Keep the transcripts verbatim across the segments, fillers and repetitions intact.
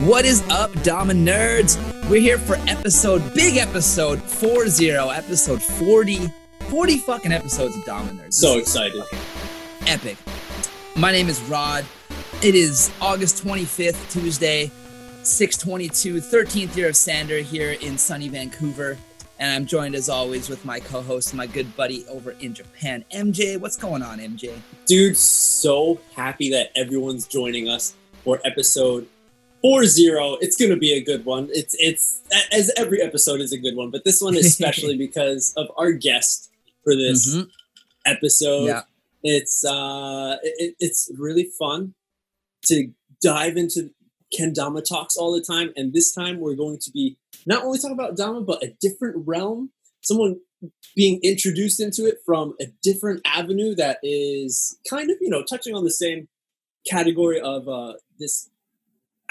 What is up, Dama Nerds? We're here for episode, big episode forty, episode forty, forty fucking episodes of Dama Nerds. So excited. Epic. My name is Rod. It is August twenty-fifth, Tuesday, six twenty-two, thirteenth year of Sander here in sunny Vancouver. And I'm joined as always with my co-host, my good buddy over in Japan, M J. What's going on, M J? Dude, so happy that everyone's joining us for episode four zero. It's going to be a good one. It's, it's as every episode is a good one, but this one especially because of our guest for this mm-hmm. episode. Yeah. It's, uh, it, it's really fun to dive into Kendama talks all the time. And this time we're going to be not only talking about Dama, but a different realm, someone being introduced into it from a different avenue that is kind of, you know, touching on the same category of uh, this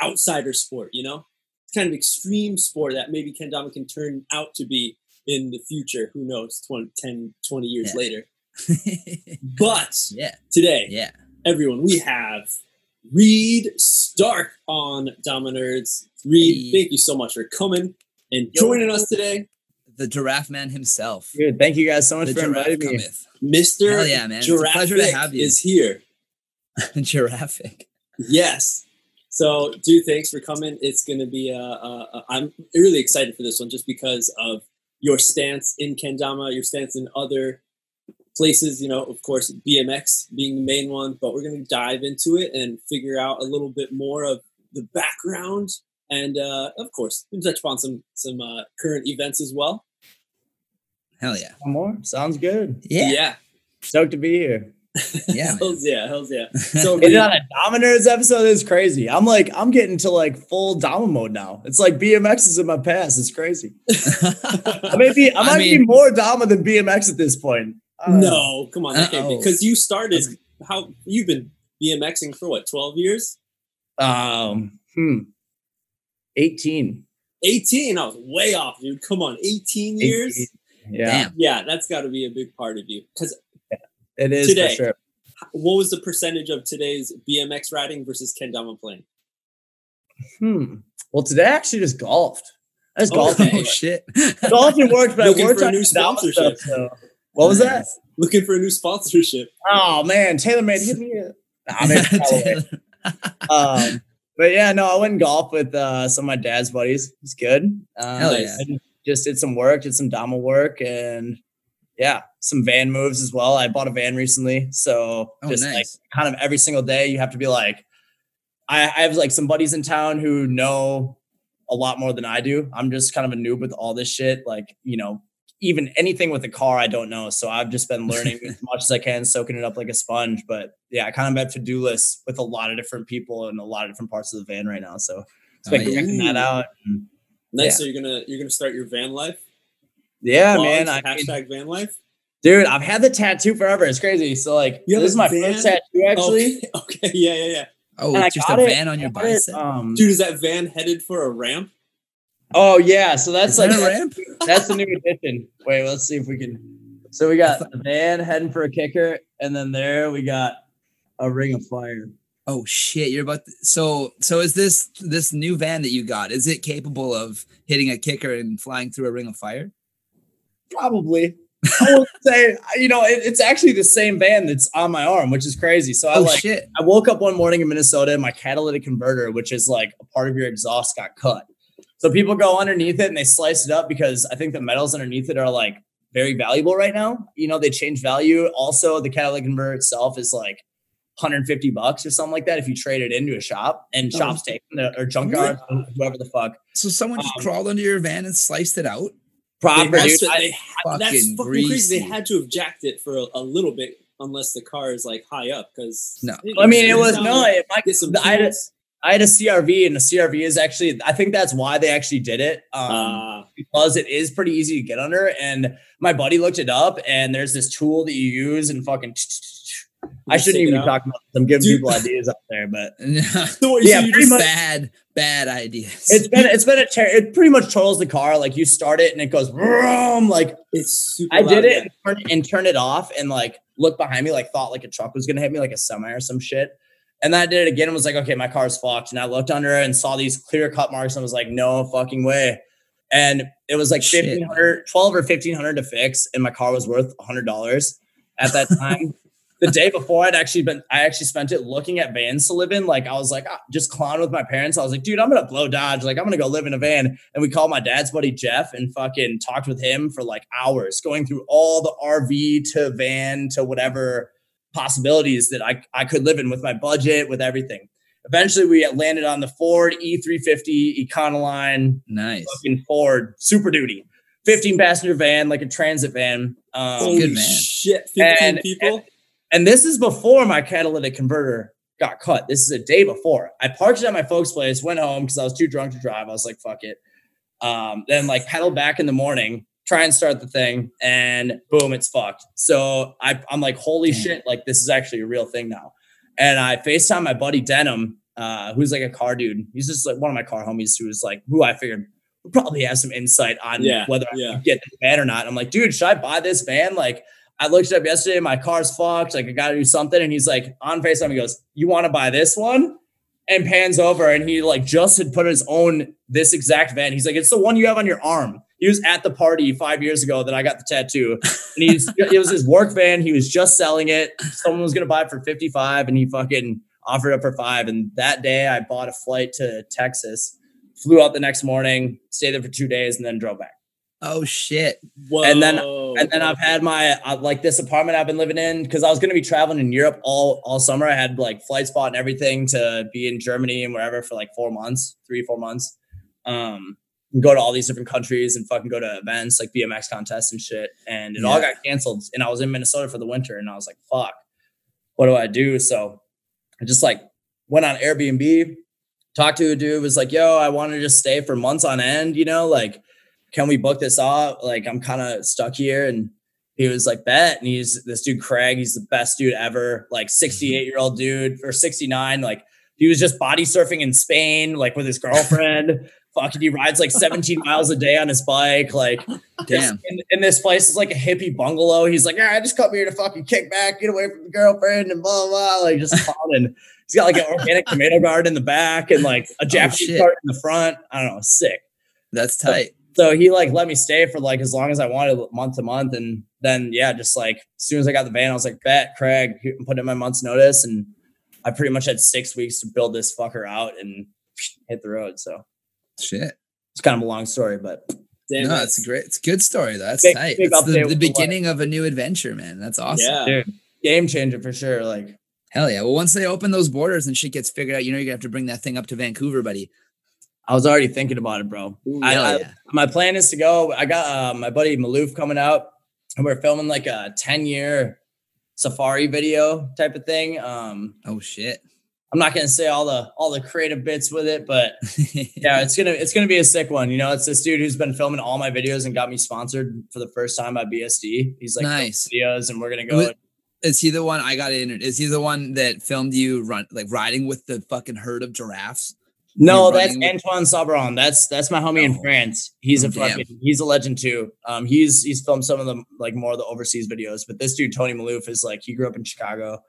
outsider sport, you know, it's kind of extreme sport that maybe Kendama can turn out to be in the future. Who knows, twenty, ten, twenty years yeah. later. But yeah. today, yeah. everyone, we have Reed Stark on Dama Nerds. Reed, hey. Thank you so much for coming and joining Yo, us today. The Giraffe Man himself. Dude, thank you guys so much the for inviting me. Mister Hell yeah, man. Giraffic is here. Giraffic. Yes. So, dude, thanks for coming. It's going to be, uh, uh, I'm really excited for this one just because of your stance in Kendama, your stance in other places, you know, of course, B M X being the main one, but we're going to dive into it and figure out a little bit more of the background. And, uh, of course, we can touch upon some, some uh, current events as well. Hell yeah. One more? Sounds good. Yeah. Yeah. Stoked to be here. Yeah, hells yeah, hells yeah. So it's not a Dama Nerds episode. It's crazy. I'm like, I'm getting to like full Dama mode now. It's like B M X is in my past. It's crazy. Maybe I might I mean, be more Dama than B M X at this point. Uh, no, come on, because you started. How you've been BMXing for what? twelve years? Um, hmm. eighteen. eighteen. I was way off, dude. Come on, eighteen years. eighteen. Yeah, damn. Yeah. That's got to be a big part of you, because. It is today, for sure. What was the percentage of today's B M X riding versus Kendama playing? Hmm. Well, today I actually just golfed. I just oh, golfed. Okay. Oh shit! Golfing worked, but Looking I worked for a new sponsorship. Stuff, so. What was that? Looking for a new sponsorship. Oh man, TaylorMade, hit me up. Nah, man, um, but yeah, no, I went and golfed with uh, some of my dad's buddies. It's good. Um, Hell yeah! I just did some work, did some Dama work, and. Yeah, some van moves as well. I bought a van recently. So oh, just nice. Like kind of every single day, you have to be like, I, I have like some buddies in town who know a lot more than I do. I'm just kind of a noob with all this shit. Like, you know, even anything with a car, I don't know. So I've just been learning as much as I can, soaking it up like a sponge. But yeah, I kind of have to-do lists with a lot of different people and a lot of different parts of the van right now. So it's been oh, yeah. checking that out. And, nice. Yeah. So you're gonna you're gonna start your van life? Yeah, Logs, man. I hashtag mean, van life. Dude, I've had the tattoo forever. It's crazy. So like, this is my van? First tattoo, actually. Okay, okay. yeah, yeah, yeah. Oh, and just a van it. On your bicep. Um, Dude, is that van headed for a ramp? Oh, yeah. So that's is like, that a ramp? That's the new addition. Wait, let's see if we can. So we got a van heading for a kicker. And then there we got a ring of fire. Oh, shit. You're about to, so, so is this, this new van that you got, is it capable of hitting a kicker and flying through a ring of fire? Probably. I would say, you know, it, it's actually the same van that's on my arm, which is crazy. So I oh, like, shit. I woke up one morning in Minnesota and my catalytic converter, which is like a part of your exhaust, got cut. So people go underneath it and they slice it up because I think the metals underneath it are like very valuable right now. You know, they change value. Also, the catalytic converter itself is like one hundred fifty bucks or something like that if you trade it into a shop, and oh. shops take them or junkyards, whoever the fuck. So someone just um, crawled under your van and sliced it out. Proper, they dude. I, they, fucking that's fucking greasy. Crazy. They had to have jacked it for a, a little bit, unless the car is like high up. Because no, it, I mean it, it was no. Like, I, had a, I had a C R V, and the C R V is actually. I think that's why they actually did it, um, uh, because it is pretty easy to get under. And my buddy looked it up, and there's this tool that you use and fucking. I shouldn't even be talking about this. I'm giving Dude. people ideas up there, but so yeah, pretty much, bad, bad ideas. It's been, it's been a, ter- it pretty much totals the car. Like you start it and it goes, vroom, like it's super I did loud, it yeah. and, turn, and turn it off and like look behind me, like thought like a truck was going to hit me, like a semi or some shit. And then I did it again and was like, okay, my car's fucked. And I looked under it and saw these clear cut marks and was like, no fucking way. And it was like fifteen hundred, twelve or fifteen hundred to fix. And my car was worth a hundred dollars at that time. The day before I'd actually been, I actually spent it looking at vans to live in. Like I was like, ah, just clown with my parents. I was like, dude, I'm going to blow Dodge. Like I'm going to go live in a van. And we called my dad's buddy, Jeff, and fucking talked with him for like hours, going through all the R V to van to whatever possibilities that I, I could live in with my budget, with everything. Eventually we landed on the Ford E three fifty Econoline. Nice. Fucking Ford Super Duty. fifteen passenger van, like a transit van. Um, Holy shit. fifteen and, people? And, and this is before my catalytic converter got cut. This is a day before. I parked it at my folks' place, went home because I was too drunk to drive. I was like, fuck it. Um, then like pedal back in the morning, try and start the thing, and boom, it's fucked. So I, I'm like, holy Damn. shit, like this is actually a real thing now. And I FaceTime my buddy Denim, uh, who's like a car dude. He's just like one of my car homies who was like, who I figured would probably have some insight on yeah, whether yeah. I could get the van or not. I'm like, dude, should I buy this van? Like I looked it up yesterday, my car's fucked. Like I got to do something. And he's like on FaceTime, he goes, you want to buy this one? And pans over and he like just had put his own, this exact van. He's like, it's the one you have on your arm. He was at the party five years ago that I got the tattoo, and he's it was his work van. He was just selling it. Someone was going to buy it for fifty-five, and he fucking offered up for five. And that day I bought a flight to Texas, flew out the next morning, stayed there for two days and then drove back. Oh shit. Whoa. And then, and then I've had my, I've, like this apartment I've been living in. Cause I was going to be traveling in Europe all, all summer. I had like flight spot and everything to be in Germany and wherever for like four months, three, four months. Um, go to all these different countries and fucking go to events like B M X contests and shit. And it yeah. all got canceled. And I was in Minnesota for the winter and I was like, fuck, what do I do? So I just like went on Airbnb, talked to a dude, was like, yo, I want to just stay for months on end, you know, like, can we book this off? Like, I'm kind of stuck here. And he was like, bet. And he's this dude, Craig, he's the best dude ever. Like sixty-eight year old dude or sixty-nine. Like he was just body surfing in Spain, like with his girlfriend. Fucking, he rides like seventeen miles a day on his bike. Like, damn. In, in this place is like a hippie bungalow. He's like, yeah, I just come here to fucking kick back, get away from the girlfriend, and blah blah. Like, just and he's got like an organic tomato garden in the back and like a Japanese garden oh, in the front. I don't know, sick. That's tight. So, so he like let me stay for like as long as I wanted, month to month, and then yeah, just like as soon as I got the van, I was like, bet, Craig, I'm putting in my month's notice, and I pretty much had six weeks to build this fucker out and hit the road. So. Shit, it's kind of a long story, but damn, no, it. it's a great, it's a good story. Though. That's big, tight. Big it's the, the beginning the of a new adventure, man. That's awesome. Yeah. Dude. Game changer for sure. Like hell yeah. Well, once they open those borders and shit gets figured out, you know, you're gonna have to bring that thing up to Vancouver, buddy. I was already thinking about it, bro. Ooh, I, I, yeah. My plan is to go. I got uh, my buddy Maloof coming out, and we're filming like a ten year safari video type of thing. Um, oh shit. I'm not gonna say all the all the creative bits with it, but yeah, it's gonna it's gonna be a sick one. You know, it's this dude who's been filming all my videos and got me sponsored for the first time by B S D. He's like nice videos, and we're gonna go. Is he the one I got in? Is he the one that filmed you run like riding with the fucking herd of giraffes? No, that's with- Antoine Sabron. That's that's my homie oh. in France. He's oh, a fucking damn. he's a legend too. Um, he's he's filmed some of the like more of the overseas videos, but this dude Tony Maloof is like he grew up in Chicago.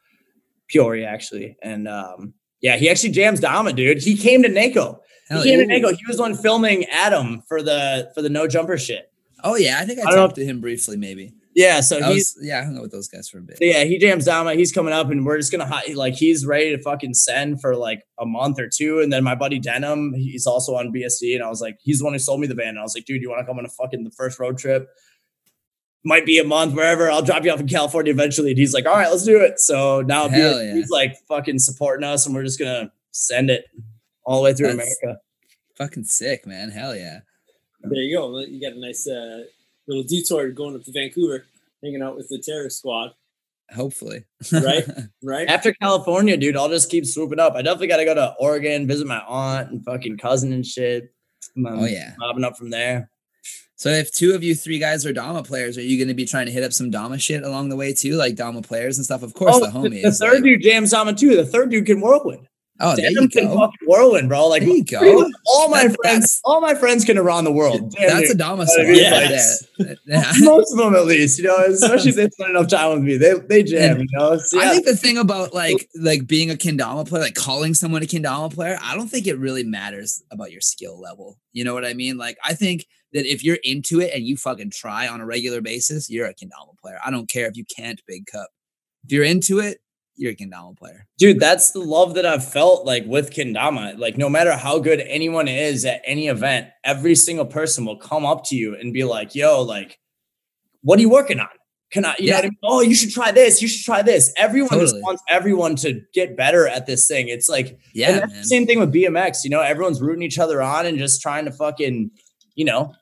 Peoria actually. And um, yeah, he actually jams Dama, dude. He came to NACO. Hell he came yeah. to NACO. He was on filming Adam for the for the no jumper shit. Oh yeah, I think I, I talked don't know. to him briefly, maybe. Yeah, so I he's was, yeah, I hung out with those guys for a bit. Yeah, he jams Dama. He's coming up, and we're just gonna like he's ready to fucking send for like a month or two. And then my buddy Denim, he's also on B S D, and I was like, he's the one who sold me the van. And I was like, dude, you want to come on a fucking the first road trip? Might be a month, wherever. I'll drop you off in California eventually. And he's like, all right, let's do it. So now he's, yeah. he's like fucking supporting us, and we're just going to send it all the way through That's America. Fucking sick, man. Hell yeah. There you go. You got a nice uh, little detour going up to Vancouver, hanging out with the terror squad. Hopefully. Right? Right? After California, dude, I'll just keep swooping up. I definitely got to go to Oregon, visit my aunt and fucking cousin and shit. I'm, um, oh, yeah. Mobbing up from there. So if two of you three guys are Dama players, are you going to be trying to hit up some Dama shit along the way too? Like Dama players and stuff? Of course, oh, the homies. The third like, dude jams Dama too. The third dude can whirlwind. Oh, Denim can go. Fucking whirlwind, bro. Like, there you go. All my that's, friends, that's, all my friends can around the world. Damn, that's dude. A Dama story. Yes. Like most of them, at least, you know, especially if they spend enough time with me, they they jam. And you know, so, yeah. I think the thing about like like being a Kendama player, like calling someone a Kendama player, I don't think it really matters about your skill level. You know what I mean? Like, I think that if you're into it and you fucking try on a regular basis, you're a Kendama player. I don't care if you can't big cup. If you're into it, you're a Kendama player. Dude, that's the love that I've felt like with Kendama. Like, no matter how good anyone is at any event, every single person will come up to you and be like, yo, like, what are you working on? Can I, you yeah. know what I mean? Oh, you should try this. You should try this. Everyone totally. Just wants everyone to get better at this thing. It's like, yeah, and that's the same thing with B M X. You know, everyone's rooting each other on and just trying to fucking, you know,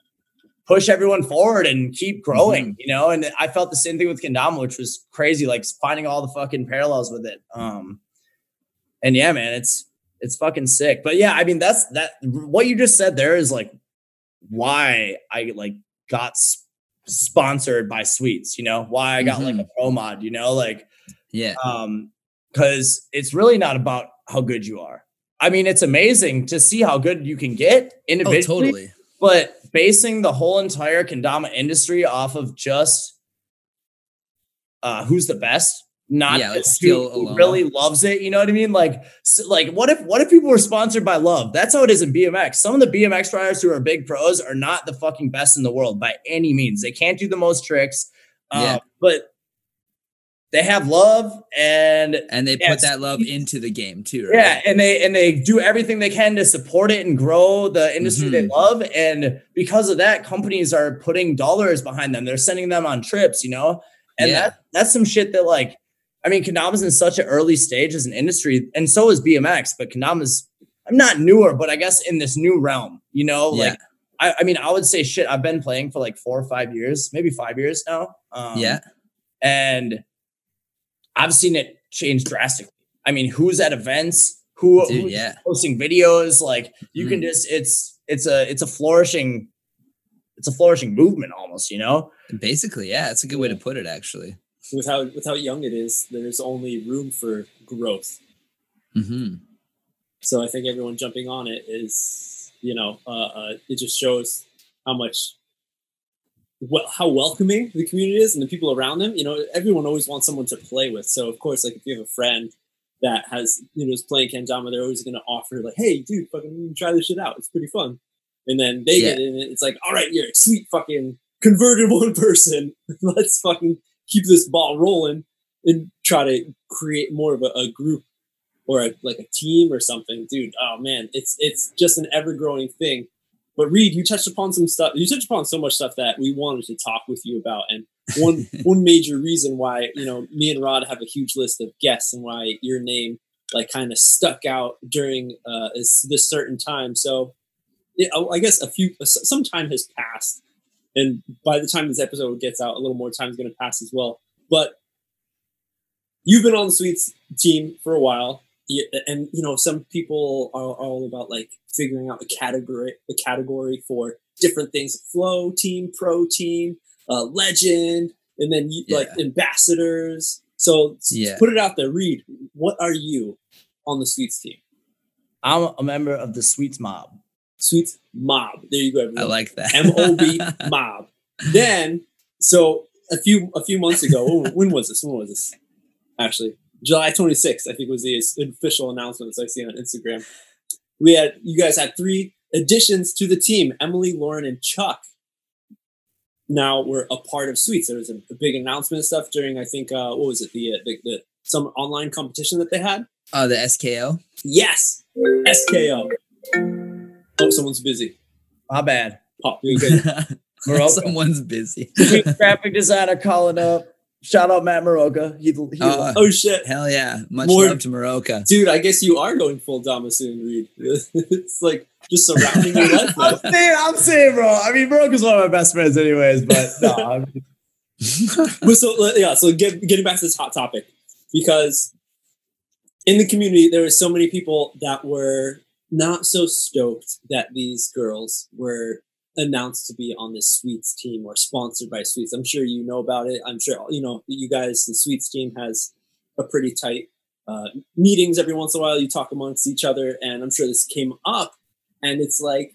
push everyone forward and keep growing, mm-hmm. you know? And I felt the same thing with Kendama, which was crazy, like finding all the fucking parallels with it. Um, and yeah, man, it's, it's fucking sick. But yeah, I mean, that's that, what you just said there is like, why I like got sp- sponsored by Sweets, you know, why I got mm-hmm. like a pro mod, you know, like, yeah. Um, cause it's really not about how good you are. I mean, it's amazing to see how good you can get individually, oh, totally. But basing the whole entire Kendama industry off of just uh, who's the best, not yeah, like skill who alone. Really loves it. You know what I mean? Like, so, like what if what if people were sponsored by love? That's how it is in B M X. Some of the B M X riders who are big pros are not the fucking best in the world by any means. They can't do the most tricks, uh, yeah. but they have love and and they yeah, put that love into the game too. Right? Yeah, and they and they do everything they can to support it and grow the industry mm-hmm. they love. And because of that, companies are putting dollars behind them. They're sending them on trips, you know. And yeah. that that's some shit that, like, I mean, Kendama's in such an early stage as an industry, and so is B M X. But Kendama's, I'm not newer, but I guess in this new realm, you know, yeah. like I, I mean, I would say shit. I've been playing for like four or five years, maybe five years now. Um, yeah, and I've seen it change drastically. I mean, who's at events, who, Dude, who's yeah. posting videos, like you mm. can just, it's, it's a, it's a flourishing, it's a flourishing movement almost, you know? Basically. Yeah. It's a good way to put it, actually. With how, with how young it is, there's only room for growth. Mm-hmm. So I think everyone jumping on it is, you know, uh, uh, it just shows how much well how welcoming the community is and the people around them. You know, everyone always wants someone to play with, so of course, like, if you have a friend that has, you know, is playing Kendama, they're always going to offer, like, hey dude, fucking try this shit out, it's pretty fun. And then they yeah. get in it, it's like, all right, you're a sweet fucking converted one person, let's fucking keep this ball rolling and try to create more of a, a group or a, like a team or something. Dude, oh man, it's it's just an ever-growing thing. But Reed, you touched upon some stuff. You touched upon so much stuff that we wanted to talk with you about, and one one major reason why, you know, me and Rod have a huge list of guests, and why your name like kind of stuck out during uh, this, this certain time. So, it, I guess a few some time has passed, and by the time this episode gets out, a little more time is going to pass as well. But you've been on the Sweets team for a while. Yeah, and you know, some people are all about like figuring out the category, the category for different things: flow team, pro team, uh, legend, and then you, yeah. like ambassadors. So yeah. put it out there, Reed. What are you on the Sweets team? I'm a member of the Sweets Mob. Sweets Mob. There you go. Everyone. I like that. M O B Mob. Then, so a few a few months ago, when was this? When was this? Actually. July twenty-sixth, I think, was the official announcement that I see on Instagram. We had, you guys had three additions to the team: Emily, Lauren, and Chuck. Now we're a part of Sweets. There was a, a big announcement and stuff during, I think, uh, what was it? The, uh, the, the some online competition that they had. Uh, the S K O. Yes, S K O. Oh, someone's busy. My bad. Oh, you're good. Someone's busy. Graphic designer calling up. Shout out Matt Maroka. He, he uh, oh shit! Hell yeah! Much More, love to Maroka, dude. I guess you are going full Dama soon, Reed. It's like just surrounding your life. I'm saying, I'm saying, bro. I mean, Maroka's one of my best friends, anyways. But no. I mean. But so yeah, so get, getting back to this hot topic, because in the community there were so many people that were not so stoked that these girls were announced to be on the Sweets team or sponsored by Sweets. I'm sure you know about it. I'm sure, you know, you guys, the Sweets team has a pretty tight uh, meetings every once in a while. You talk amongst each other, and I'm sure this came up. And it's like,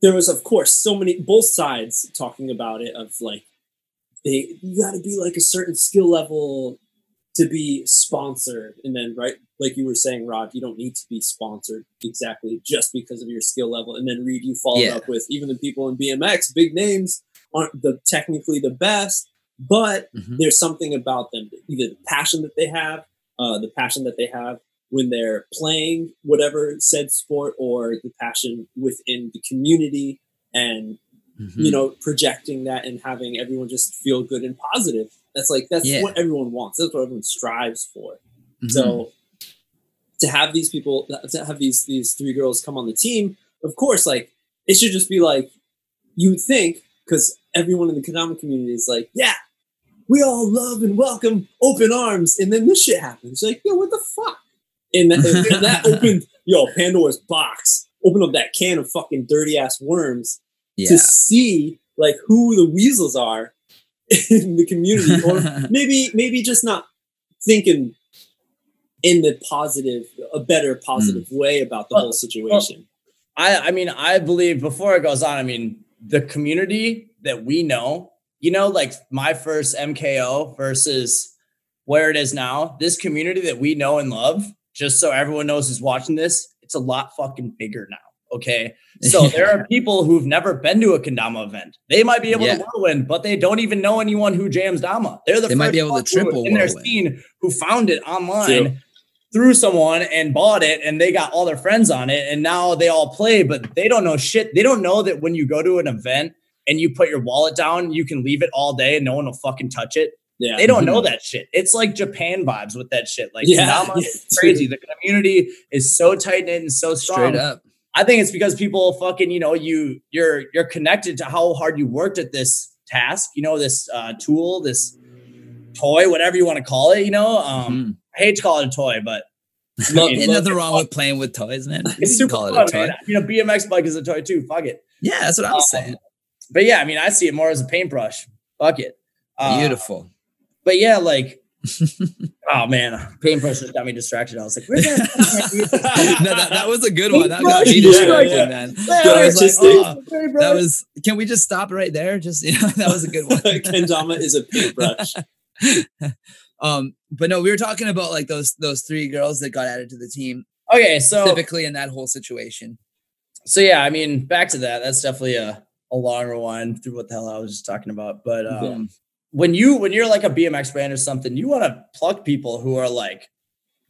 there was, of course, so many, both sides talking about it of like, they, you got to be like a certain skill level to be sponsored. And then, right, like you were saying, Rod, you don't need to be sponsored exactly just because of your skill level. And then Reed, you followed yeah. up with, even the people in B M X, big names, aren't the technically the best, but mm-hmm. there's something about them, either the passion that they have, uh, the passion that they have when they're playing whatever said sport, or the passion within the community, and mm-hmm. you know, projecting that and having everyone just feel good and positive. That's like, that's yeah. what everyone wants. That's what everyone strives for. Mm-hmm. So to have these people, to have these, these three girls come on the team, of course, like it should just be like, you would think, because everyone in the Kendama community is like, yeah, we all love and welcome, open arms. And then this shit happens. Like, yo, what the fuck? And that, and that opened, yo, Pandora's box, open up that can of fucking dirty ass worms yeah. to see like who the weasels are in the community, or maybe, maybe just not thinking in the positive, a better positive mm. way about the well, whole situation. Well, I, I mean, I believe before it goes on, I mean, the community that we know, you know, like my first M K O versus where it is now, this community that we know and love, just so everyone knows who's watching this, it's a lot fucking bigger now. Okay. So there are people who've never been to a Kendama event. They might be able yeah. to whirlwind, but they don't even know anyone who jams Dama. They're the they first might be able to triple in their scene who found it online True. through someone and bought it, and they got all their friends on it, and now they all play, but they don't know shit. They don't know that when you go to an event and you put your wallet down, you can leave it all day and no one will fucking touch it. Yeah. They don't know that shit. It's like Japan vibes with that shit. Like yeah. Kendama yeah. is crazy. The community is so tight knit and so strong. Straight up. I think it's because people fucking, you know, you you're you're connected to how hard you worked at this task, you know, this uh, tool, this toy, whatever you want to call it, you know. Um, mm-hmm. I hate to call it a toy, but look, I mean, nothing look, wrong with playing with toys, man. You it's super call it fun, a toy. Man. You know, B M X bike is a toy too. Fuck it. Yeah, that's what I was um, saying. But yeah, I mean, I see it more as a paintbrush. Fuck it. Uh, Beautiful. But yeah, like. Oh man, paintbrushes got me distracted. I was like, "Where's that?" no, that, that was a good one. That got me distracted, yeah. man. That, I was like, oh, that was. Can we just stop right there? Just you know, that was a good one. Kendama is a paintbrush. um, but no, we were talking about like those those three girls that got added to the team. Okay, so specifically in that whole situation. So yeah, I mean, back to that. That's definitely a a long rewind through what the hell I was just talking about, but um. Yeah. When you when you're like a B M X brand or something, you want to pluck people who are like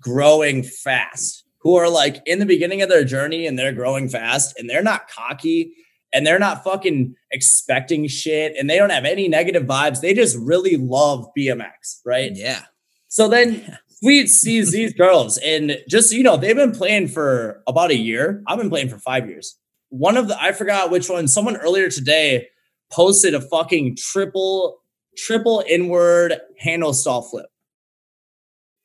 growing fast, who are like in the beginning of their journey and they're growing fast and they're not cocky and they're not fucking expecting shit and they don't have any negative vibes. They just really love B M X, right? Yeah. So then we see these girls and just, you know, they've been playing for about a year. I've been playing for five years. One of the I forgot which one. Someone earlier today posted a fucking triple. Triple inward handle stall flip.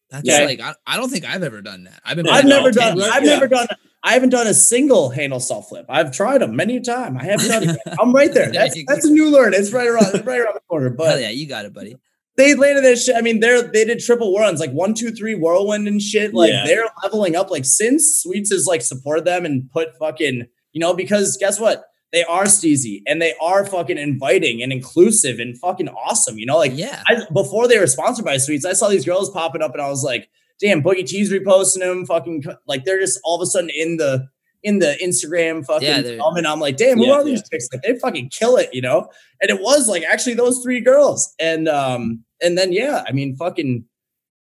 That's okay. like I, I don't think I've ever done that. I've been. I've never done. I've yeah. never done. I haven't done a single handle stall flip. I've tried them many times. I haven't done it. I'm right there. That's, that's a new learn. It's right around. It's right around the corner. But hell yeah, you got it, buddy. They landed this shit. I mean, they're they did triple whirlwinds, like one, two, three whirlwind and shit. Like yeah. they're leveling up. Like since Sweets has like supported them and put fucking you know because guess what. They are steezy and they are fucking inviting and inclusive and fucking awesome. You know, like yeah. I, before they were sponsored by Sweets, I saw these girls popping up and I was like, damn, Boogie T's reposting them. Fucking like they're just all of a sudden in the in the Instagram fucking yeah, um, and I'm like, damn, who yeah, are these yeah. chicks? Like they fucking kill it, you know? And it was like actually those three girls. And um, and then yeah, I mean fucking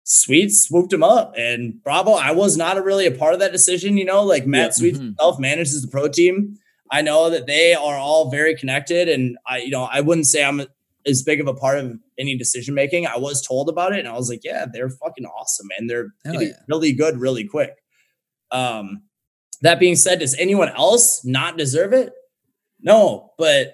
Sweets swooped him up and bravo. I was not a, really a part of that decision, you know, like Matt yeah, Sweets mm-hmm. himself manages the pro team. I know that they are all very connected and I, you know, I wouldn't say I'm as big of a part of any decision-making. I was told about it and I was like, yeah, they're fucking awesome. And they're yeah. really good, really quick. Um, that being said, does anyone else not deserve it? No, but.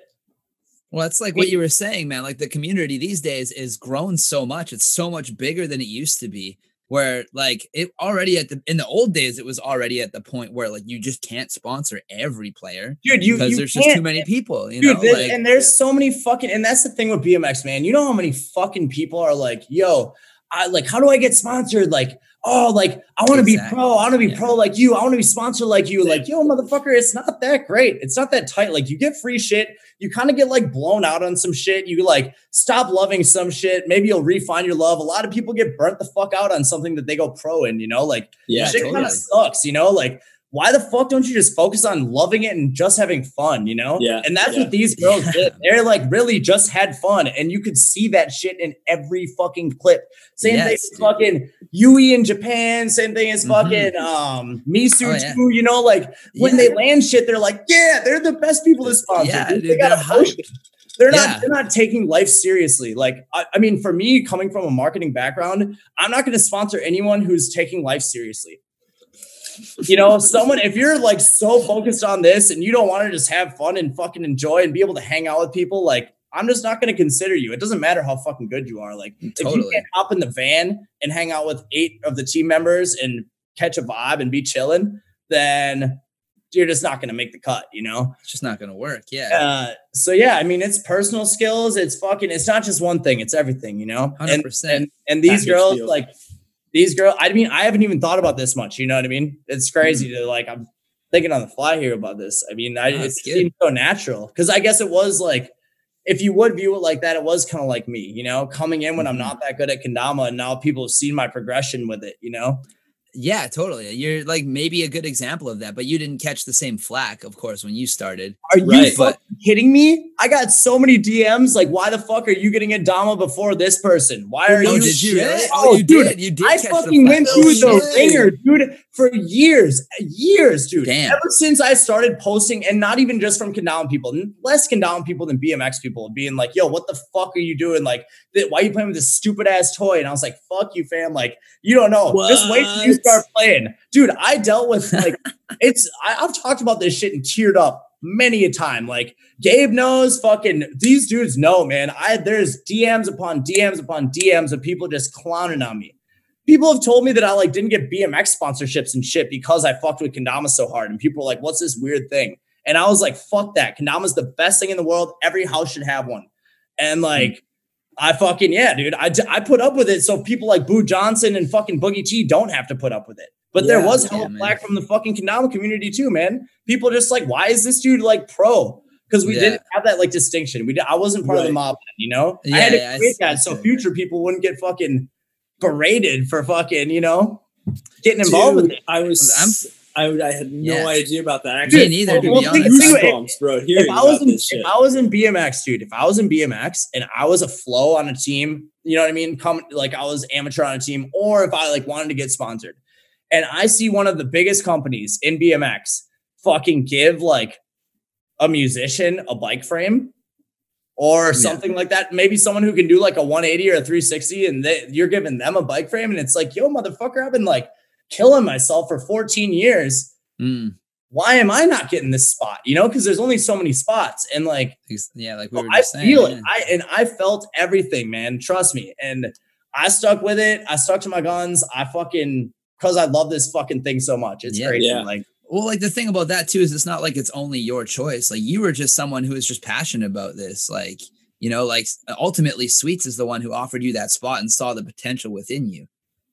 Well, that's like it, what you were saying, man. Like the community these days is grown so much. It's so much bigger than it used to be. Where like it already at the in the old days, it was already at the point where like you just can't sponsor every player, dude. You because there's just too many people, you dude, know. This, like, and there's so many fucking, and that's the thing with B M X, man. You know how many fucking people are like, yo, I, like, how do I get sponsored? Like, oh, like, I want to exactly. be pro. I want to be yeah. pro like you. I want to be sponsored like you. Like, yo, motherfucker, it's not that great. It's not that tight. Like, you get free shit. You kind of get, like, blown out on some shit. You, like, stop loving some shit. Maybe you'll refine your love. A lot of people get burnt the fuck out on something that they go pro in, you know? Like, yeah, shit totally. kind of sucks, you know? Like, why the fuck don't you just focus on loving it and just having fun, you know? Yeah. And that's yeah. what these girls yeah. did. They're like, really just had fun. And you could see that shit in every fucking clip. Same yes, thing as dude. fucking Yui in Japan. Same thing as fucking mm-hmm. um, Misu, oh, yeah. too, you know? Like, when yeah. they land shit, they're like, yeah, they're the best people to sponsor. Yeah, dude, they got a push it. They're not, yeah. they're not taking life seriously. Like, I, I mean, for me, coming from a marketing background, I'm not going to sponsor anyone who's taking life seriously. You know, someone, if you're like so focused on this and you don't want to just have fun and fucking enjoy and be able to hang out with people, like, I'm just not going to consider you. It doesn't matter how fucking good you are. Like, totally. if you can't hop in the van and hang out with eight of the team members and catch a vibe and be chilling, then you're just not going to make the cut, you know? It's just not going to work. Yeah. Uh, so yeah, I mean, it's personal skills. It's fucking, it's not just one thing. It's everything, you know? one hundred percent. And, and, and these Package girls deal. like, These girls, I mean, I haven't even thought about this much. You know what I mean? It's crazy to like, I'm thinking on the fly here about this. I mean, I, oh, it seems so natural because I guess it was like, if you would view it like that, it was kind of like me, you know, coming in when I'm not that good at Kendama and now people have seen my progression with it, you know? Yeah, totally. You're like maybe a good example of that, but you didn't catch the same flack, of course, when you started. Are you right, but- kidding me? I got so many D Ms like, why the fuck are you getting a Dama before this person? Why are oh, you? Did you really? Oh, you dude, did. You did. I catch fucking the went through oh, the ringer, dude, for years, years, dude. Damn. Ever since I started posting, and not even just from Kendama people, less Kendama people than B M X people, being like, "Yo, what the fuck are you doing? Like, th- why are you playing with this stupid ass toy?" And I was like, "Fuck you, fam! Like, you don't know. What? Just wait till you." Start playing, dude. I dealt with like it's. I, I've talked about this shit and teared up many a time. Like Gabe knows, fucking these dudes know, man. I there's D Ms upon D Ms upon D Ms of people just clowning on me. People have told me that I like didn't get B M X sponsorships and shit because I fucked with Kendama so hard. And people were like, "What's this weird thing?" And I was like, "Fuck that! Kendama's the best thing in the world. Every house should have one." And like. Mm-hmm. I fucking, yeah, dude, I, I put up with it. So people like Boo Johnson and fucking Boogie T don't have to put up with it. But yeah, there was hella yeah, flack from the fucking Kendama community too, man. People just like, why is this dude like pro? Because we yeah. didn't have that like distinction. We did, I wasn't part right. of the mob, then, you know? Yeah, I had to yeah, create that so future people wouldn't get fucking berated for fucking, you know, getting involved dude, with it. I was... I'm- I, would, I had no yeah. idea about that. Actually, me neither. Well, to be honest, it, bombs, bro. Hearing if I was in, if I was in B M X, dude, if I was in B M X and I was a flow on a team, you know what I mean? Come like I was amateur on a team, or if I like wanted to get sponsored, and I see one of the biggest companies in B M X fucking give like a musician a bike frame or yeah. something like that. Maybe someone who can do like a one eighty or a three sixty, and they, you're giving them a bike frame, and it's like, yo, motherfucker, I've been like. killing myself for fourteen years. Mm. Why am I not getting this spot? You know, because there's only so many spots, and like, yeah, like we were I saying, feel man. it. I and I felt everything, man. Trust me. And I stuck with it. I stuck to my guns. I fucking because I love this fucking thing so much. It's yeah, crazy. Yeah. Like, well, like the thing about that too is it's not like it's only your choice. Like you were just someone who is just passionate about this. Like you know, like ultimately, Sweets is the one who offered you that spot and saw the potential within you.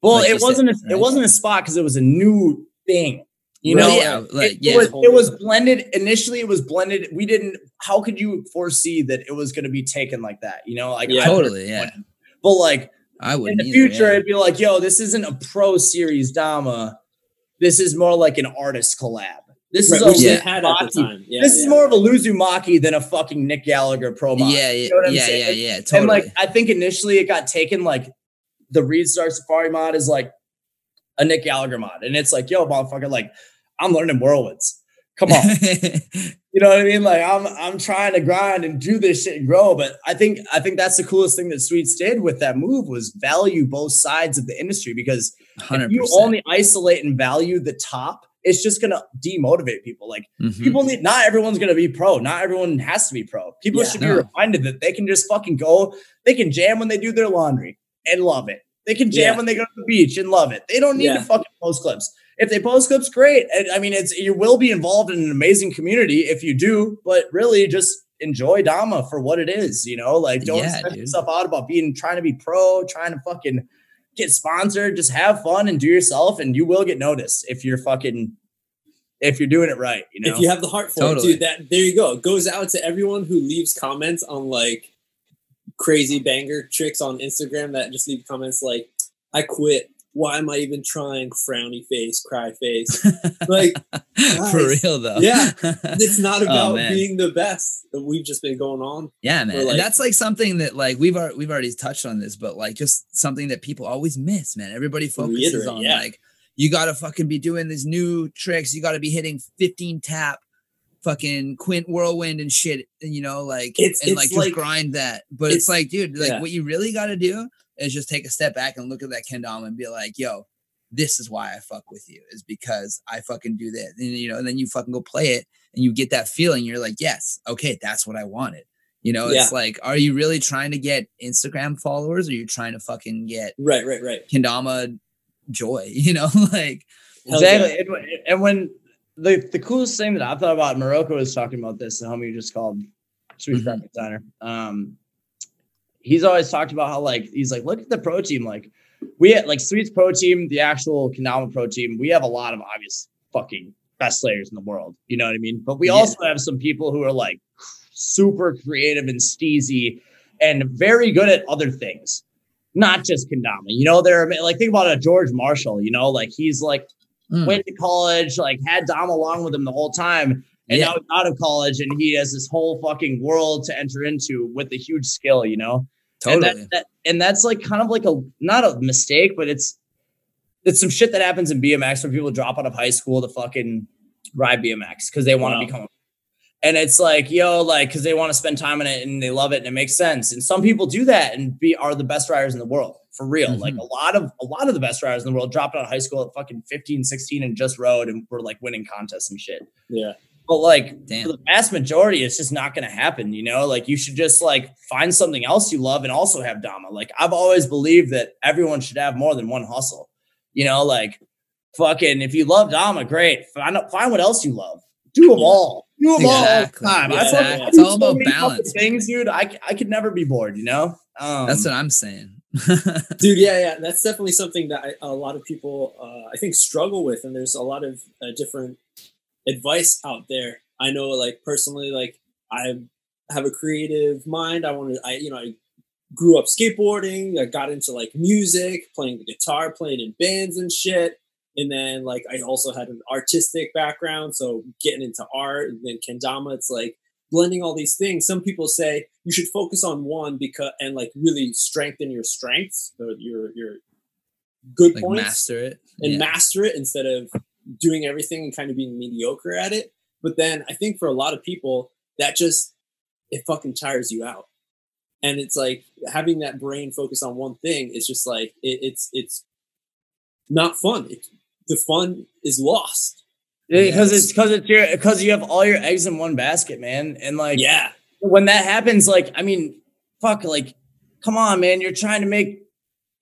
Well, like it wasn't said, a, right? it wasn't a spot because it was a new thing, you right, know. Yeah, like, it, yeah, it, was, it was blended initially. It was blended. We didn't. How could you foresee that it was going to be taken like that? You know, like yeah, totally, yeah. One, but like, I would in the either, future, yeah. it'd be like, yo, this isn't a pro series Dama. This is more like an artist collab. This right, is a yeah. had at the time. Yeah, this yeah. is more of a Luzumaki than a fucking Nick Gallagher pro. Maki, yeah, yeah, you know what I'm yeah, saying? yeah, yeah. Totally. And like, I think initially it got taken like. The Reed Stark Safari mod is like a Nick Gallagher mod. And it's like, yo, motherfucker, like I'm learning whirlwinds. Come on. You know what I mean? Like I'm, I'm trying to grind and do this shit and grow. But I think, I think that's the coolest thing that Sweets did with that move was value both sides of the industry, because one hundred percent. If you only isolate and value the top, it's just going to demotivate people. Like mm-hmm. people need, not everyone's going to be pro. Not everyone has to be pro. People yeah, should no. be reminded that they can just fucking go, they can jam when they do their laundry. And love it. They can jam yeah. when they go to the beach and love it. They don't need yeah. to fucking post clips. If they post clips, great. I mean, it's you will be involved in an amazing community if you do, but really just enjoy Dama for what it is, you know? Like, don't yeah, set yourself out about being trying to be pro, trying to fucking get sponsored, just have fun and do yourself, and you will get noticed if you're fucking, if you're doing it right, you know? If you have the heart for totally. it, dude, that, there you go. It goes out to everyone who leaves comments on like crazy banger tricks on Instagram that just leave comments like, I quit. Why am I even trying? Frowny face, cry face. Like, guys, for real though. Yeah. It's not about oh, being the best. We've just been going on. Yeah, man. For, like, and that's like something that like, we've, ar- we've already touched on this, but like just something that people always miss, man. Everybody focuses on yeah. like, you got to fucking be doing these new tricks. You got to be hitting fifteen tap fucking quint whirlwind and shit. And you know, like, it's, and it's like, just like, grind that. But it's, it's like, dude, like yeah. what you really got to do is just take a step back and look at that kendama and be like, yo, this is why I fuck with you, is because I fucking do this. And, you know, and then you fucking go play it and you get that feeling. You're like, yes, okay, that's what I wanted. You know, yeah. it's like, are you really trying to get Instagram followers, or are you trying to fucking get right, right, right. kendama joy, you know? Like, exactly. Yeah. And, and when the, the coolest thing that I thought about, Maroka was talking about this, the homie you just called, Sweet mm-hmm. Graphic Designer. Um, He's always talked about how, like, he's like, look at the pro team. Like, we had, like, Sweet's pro team, the actual Kendama pro team, we have a lot of obvious fucking best players in the world. You know what I mean? But we yeah. also have some people who are, like, super creative and steezy and very good at other things, not just Kendama. You know, they're, like, think about a George Marshall, you know? Like, he's, like, mm. went to college, like, had Dom along with him the whole time. And yeah. now he's out of college, and he has this whole fucking world to enter into with a huge skill, you know? Totally. And, that, that, and that's like kind of like a, not a mistake, but it's, it's some shit that happens in B M X where people drop out of high school to fucking ride B M X because they want to wow. become, and it's like, yo, like, cause they want to spend time in it and they love it and it makes sense. And some people do that and be, are the best riders in the world for real. Mm-hmm. Like a lot of, a lot of the best riders in the world dropped out of high school at fucking fifteen, sixteen and just rode and were like winning contests and shit. Yeah. But like Damn. for the vast majority, it's just not going to happen. You know, like you should just like find something else you love and also have Dama. Like I've always believed that everyone should have more than one hustle, you know, like fucking, if you love Dama, great. Find find what else you love. Do them all. Do them exactly. all the time. Yeah, I exactly. I it's all about so balance things, dude. I, I could never be bored, you know? Um, That's what I'm saying. Dude, yeah, yeah. That's definitely something that I, a lot of people, uh, I think, struggle with. And there's a lot of uh, different advice out there. I know, like, personally, like, I have a creative mind. I wanted, I, you know, I grew up skateboarding. I got into, like, music, playing the guitar, playing in bands and shit. And then, like, I also had an artistic background. So getting into art and then kendama, it's like blending all these things. Some people say you should focus on one because, and like really strengthen your strengths, or your, your good like points. Master it. And yeah. master it instead of doing everything and kind of being mediocre at it. But then I think for a lot of people, that just, it fucking tires you out. And it's like having that brain focus on one thing is just like, it, it's, it's not fun. It, the fun is lost. Because it's, because it's your, because you have all your eggs in one basket, man. And like, yeah, when that happens, like, I mean, fuck, like, come on, man. You're trying to make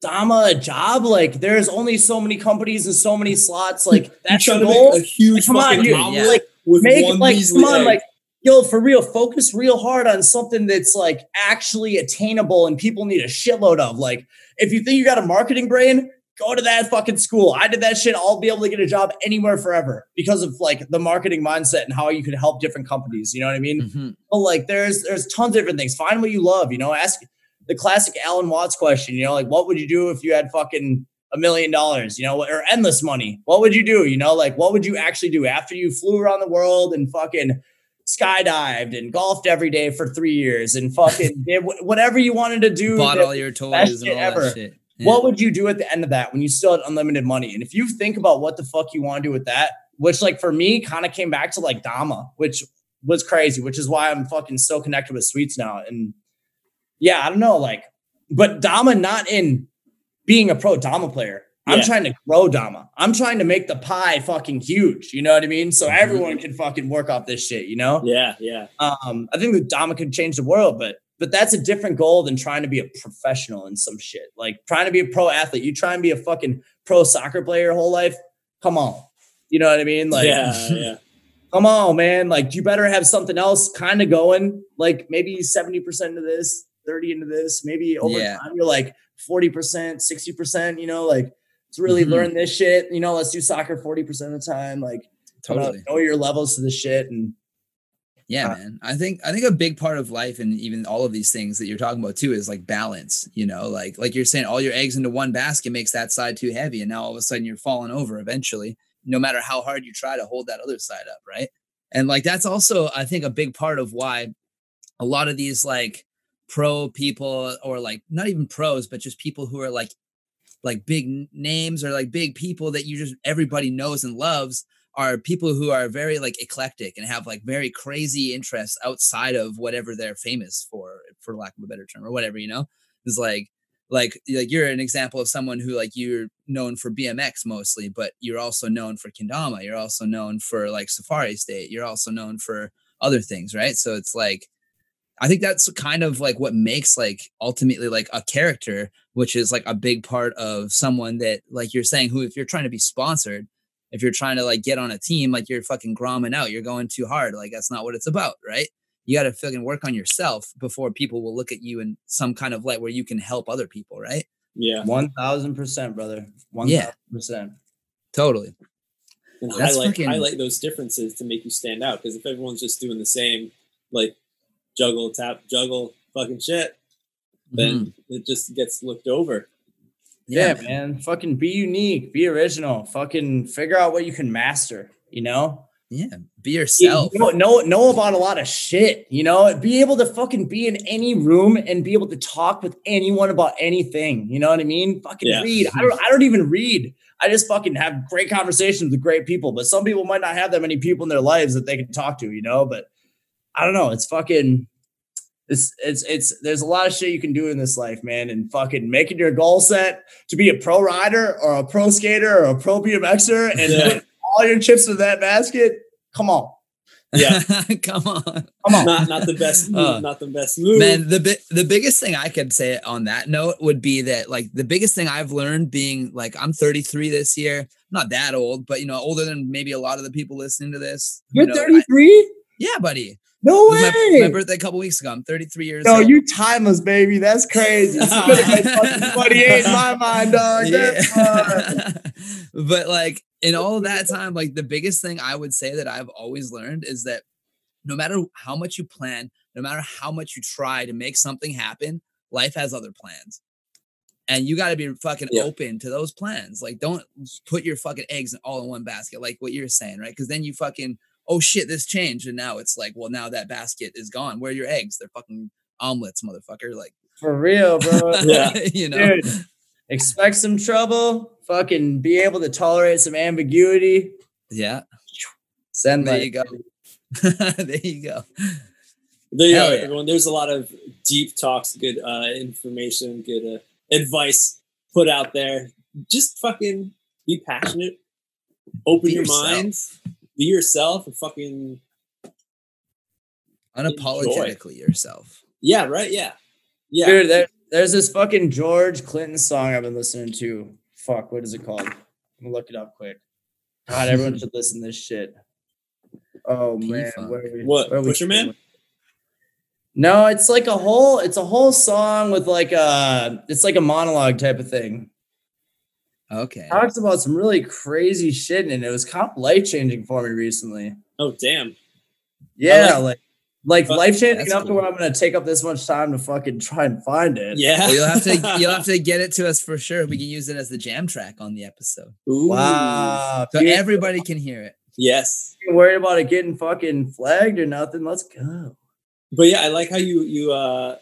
Dama a job. Like there's only so many companies and so many slots. Like that's your goal. Make a huge like, come on, dude. Yeah. Like make like come on, egg. Like yo, for real, focus real hard on something that's like actually attainable and people need a shitload of. Like if you think you got a marketing brain, go to that fucking school. I did that shit. I'll be able to get a job anywhere forever because of like the marketing mindset and how you can help different companies. You know what I mean? Mm-hmm. But like there's there's tons of different things. Find what you love. You know, ask. The classic Alan Watts question, you know, like, what would you do if you had fucking a million dollars, you know, or endless money? What would you do? You know, like, what would you actually do after you flew around the world and fucking skydived and golfed every day for three years and fucking did whatever you wanted to do? Bought all your toys and all ever. That shit. Yeah. What would you do at the end of that when you still had unlimited money? And if you think about what the fuck you want to do with that, which like for me kind of came back to like Dama, which was crazy, which is why I'm fucking so connected with Sweets now. And yeah, I don't know, like, but Dama not in being a pro Dama player. I'm yeah. trying to grow Dama. I'm trying to make the pie fucking huge. You know what I mean? So mm-hmm. everyone can fucking work off this shit, you know? Yeah, yeah. Um, I think that Dama could change the world, but but that's a different goal than trying to be a professional in some shit. Like trying to be a pro athlete. You try and be a fucking pro soccer player your whole life. Come on. You know what I mean? Like yeah, yeah. Come on, man. Like you better have something else kind of going, like maybe seventy percent of this. thirty into this. Maybe over yeah. time, you're like forty percent, sixty percent, you know, like to really mm-hmm. learn this shit, you know, let's do soccer forty percent of the time. Like totally know, know your levels to this shit. And yeah, uh, man, I think, I think a big part of life and even all of these things that you're talking about too, is like balance, you know, like, like you're saying all your eggs into one basket makes that side too heavy. And now all of a sudden you're falling over eventually, no matter how hard you try to hold that other side up. Right. And like, that's also, I think, a big part of why a lot of these like pro people or like not even pros, but just people who are like, like big names or like big people that you just, everybody knows and loves are people who are very like eclectic and have like very crazy interests outside of whatever they're famous for, for lack of a better term or whatever, you know, it's like, like, like you're an example of someone who like you're known for B M X mostly, but you're also known for Kendama. You're also known for like Safari State. You're also known for other things. Right. So it's like, I think that's kind of like what makes like ultimately like a character, which is like a big part of someone that like you're saying, who, if you're trying to be sponsored, if you're trying to like get on a team, like you're fucking gromming out, you're going too hard. Like that's not what it's about. Right. You got to fucking work on yourself before people will look at you in some kind of light where you can help other people. Right. Yeah. one thousand percent, brother. one thousand percent. Yeah. Totally. And highlight, fucking... highlight those differences to make you stand out. Cause if everyone's just doing the same, like juggle, tap, juggle, fucking shit, then mm-hmm. it just gets looked over. Yeah, yeah man. man. Fucking be unique, be original, fucking figure out what you can master, you know? Yeah, be yourself. You know, know, know about a lot of shit, you know? Be able to fucking be in any room and be able to talk with anyone about anything. You know what I mean? Fucking yeah. read. I don't I don't even read. I just fucking have great conversations with great people. But some people might not have that many people in their lives that they can talk to, you know? But I don't know. It's fucking... It's, it's, it's, there's a lot of shit you can do in this life, man. And fucking making your goal set to be a pro rider or a pro skater or a pro BMXer and yeah. put all your chips in that basket. Come on. Yeah. Come on. Come on. Not, not the best move. Uh, not the best move. Man, the, bi- the biggest thing I could say on that note would be that, like, the biggest thing I've learned being like, I'm thirty-three this year, not that old, but you know, older than maybe a lot of the people listening to this. You're you know, thirty-three? Yeah, buddy. No way! My, my birthday a couple weeks ago. I'm thirty-three years no, old. No, you timeless, baby. That's crazy. twenty-eight in my mind, dog. Yeah. That's but like in all that time, like the biggest thing I would say that I've always learned is that no matter how much you plan, no matter how much you try to make something happen, life has other plans. And you got to be fucking yeah. open to those plans. Like don't put your fucking eggs all in one basket, like what you're saying, right? Because then you fucking... oh shit, this changed. And now it's like, well, now that basket is gone. Where are your eggs? They're fucking omelets, motherfucker. Like for real, bro. Yeah. You know, dude, expect some trouble, fucking be able to tolerate some ambiguity. Yeah. Send there life. You go. There you go. There you Hell go, yeah. everyone. There's a lot of deep talks, good uh, information, good uh, advice put out there. Just fucking be passionate. Open be your yourself. minds. Be yourself and fucking unapologetically enjoy. yourself. Yeah, right? Yeah. Yeah. Dude, there, there's this fucking George Clinton song I've been listening to. Fuck, what is it called? I'm gonna look it up quick. God, everyone should listen to this shit. Oh man, where are we? What? Where are we Fisherman? Going? No, it's like a whole it's a whole song with like a it's like a monologue type of thing. Okay. Talks about some really crazy shit, and it was kind of life changing for me recently. Oh damn! Yeah, like like, like life changing enough cool. to where I'm gonna take up this much time to fucking try and find it. Yeah, well, you'll have to you'll have to get it to us for sure. We can use it as the jam track on the episode. Ooh. Wow! So Beautiful. Everybody can hear it. Yes. You're worried about it getting fucking flagged or nothing. Let's go. But yeah, I like how you you uh.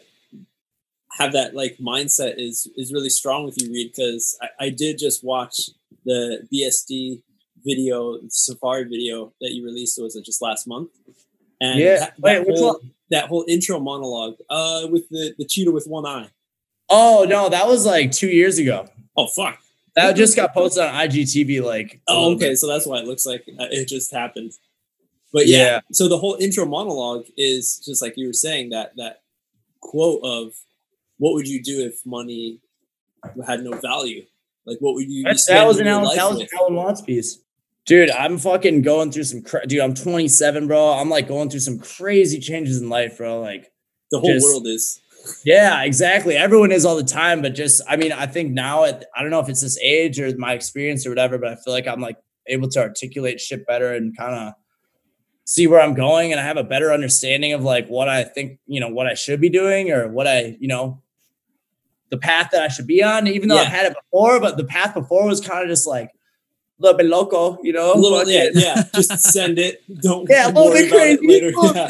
have that like mindset is, is really strong with you, Reed, because I, I did just watch the B S D video, the Safari video that you released. Was it just last month? And yeah. that, that, Wait, whole, that whole intro monologue uh, with the, the cheetah with one eye. Oh no, that was like two years ago. Oh fuck. That just got posted on I G T V. Like, oh, okay. Bit. So that's why it looks like it just happened. But yeah, yeah. So the whole intro monologue is just like you were saying, that, that quote of, what would you do if money had no value? Like, what would you? That, that was an Alan, that was an Alan Watts piece, dude. I'm fucking going through some. Cra- dude, I'm twenty-seven, bro. I'm like going through some crazy changes in life, bro. Like the whole just, world is. Yeah, exactly. Everyone is all the time, but just, I mean, I think now, at, I don't know if it's this age or my experience or whatever, but I feel like I'm like able to articulate shit better and kind of see where I'm going. And I have a better understanding of like what I think, you know, what I should be doing or what I, you know, the path that I should be on, even though yeah. I've had it before, but the path before was kind of just like, little bit loco, you know, a little yeah, yeah, just send it. Don't yeah, a little bit crazy, a little, yeah.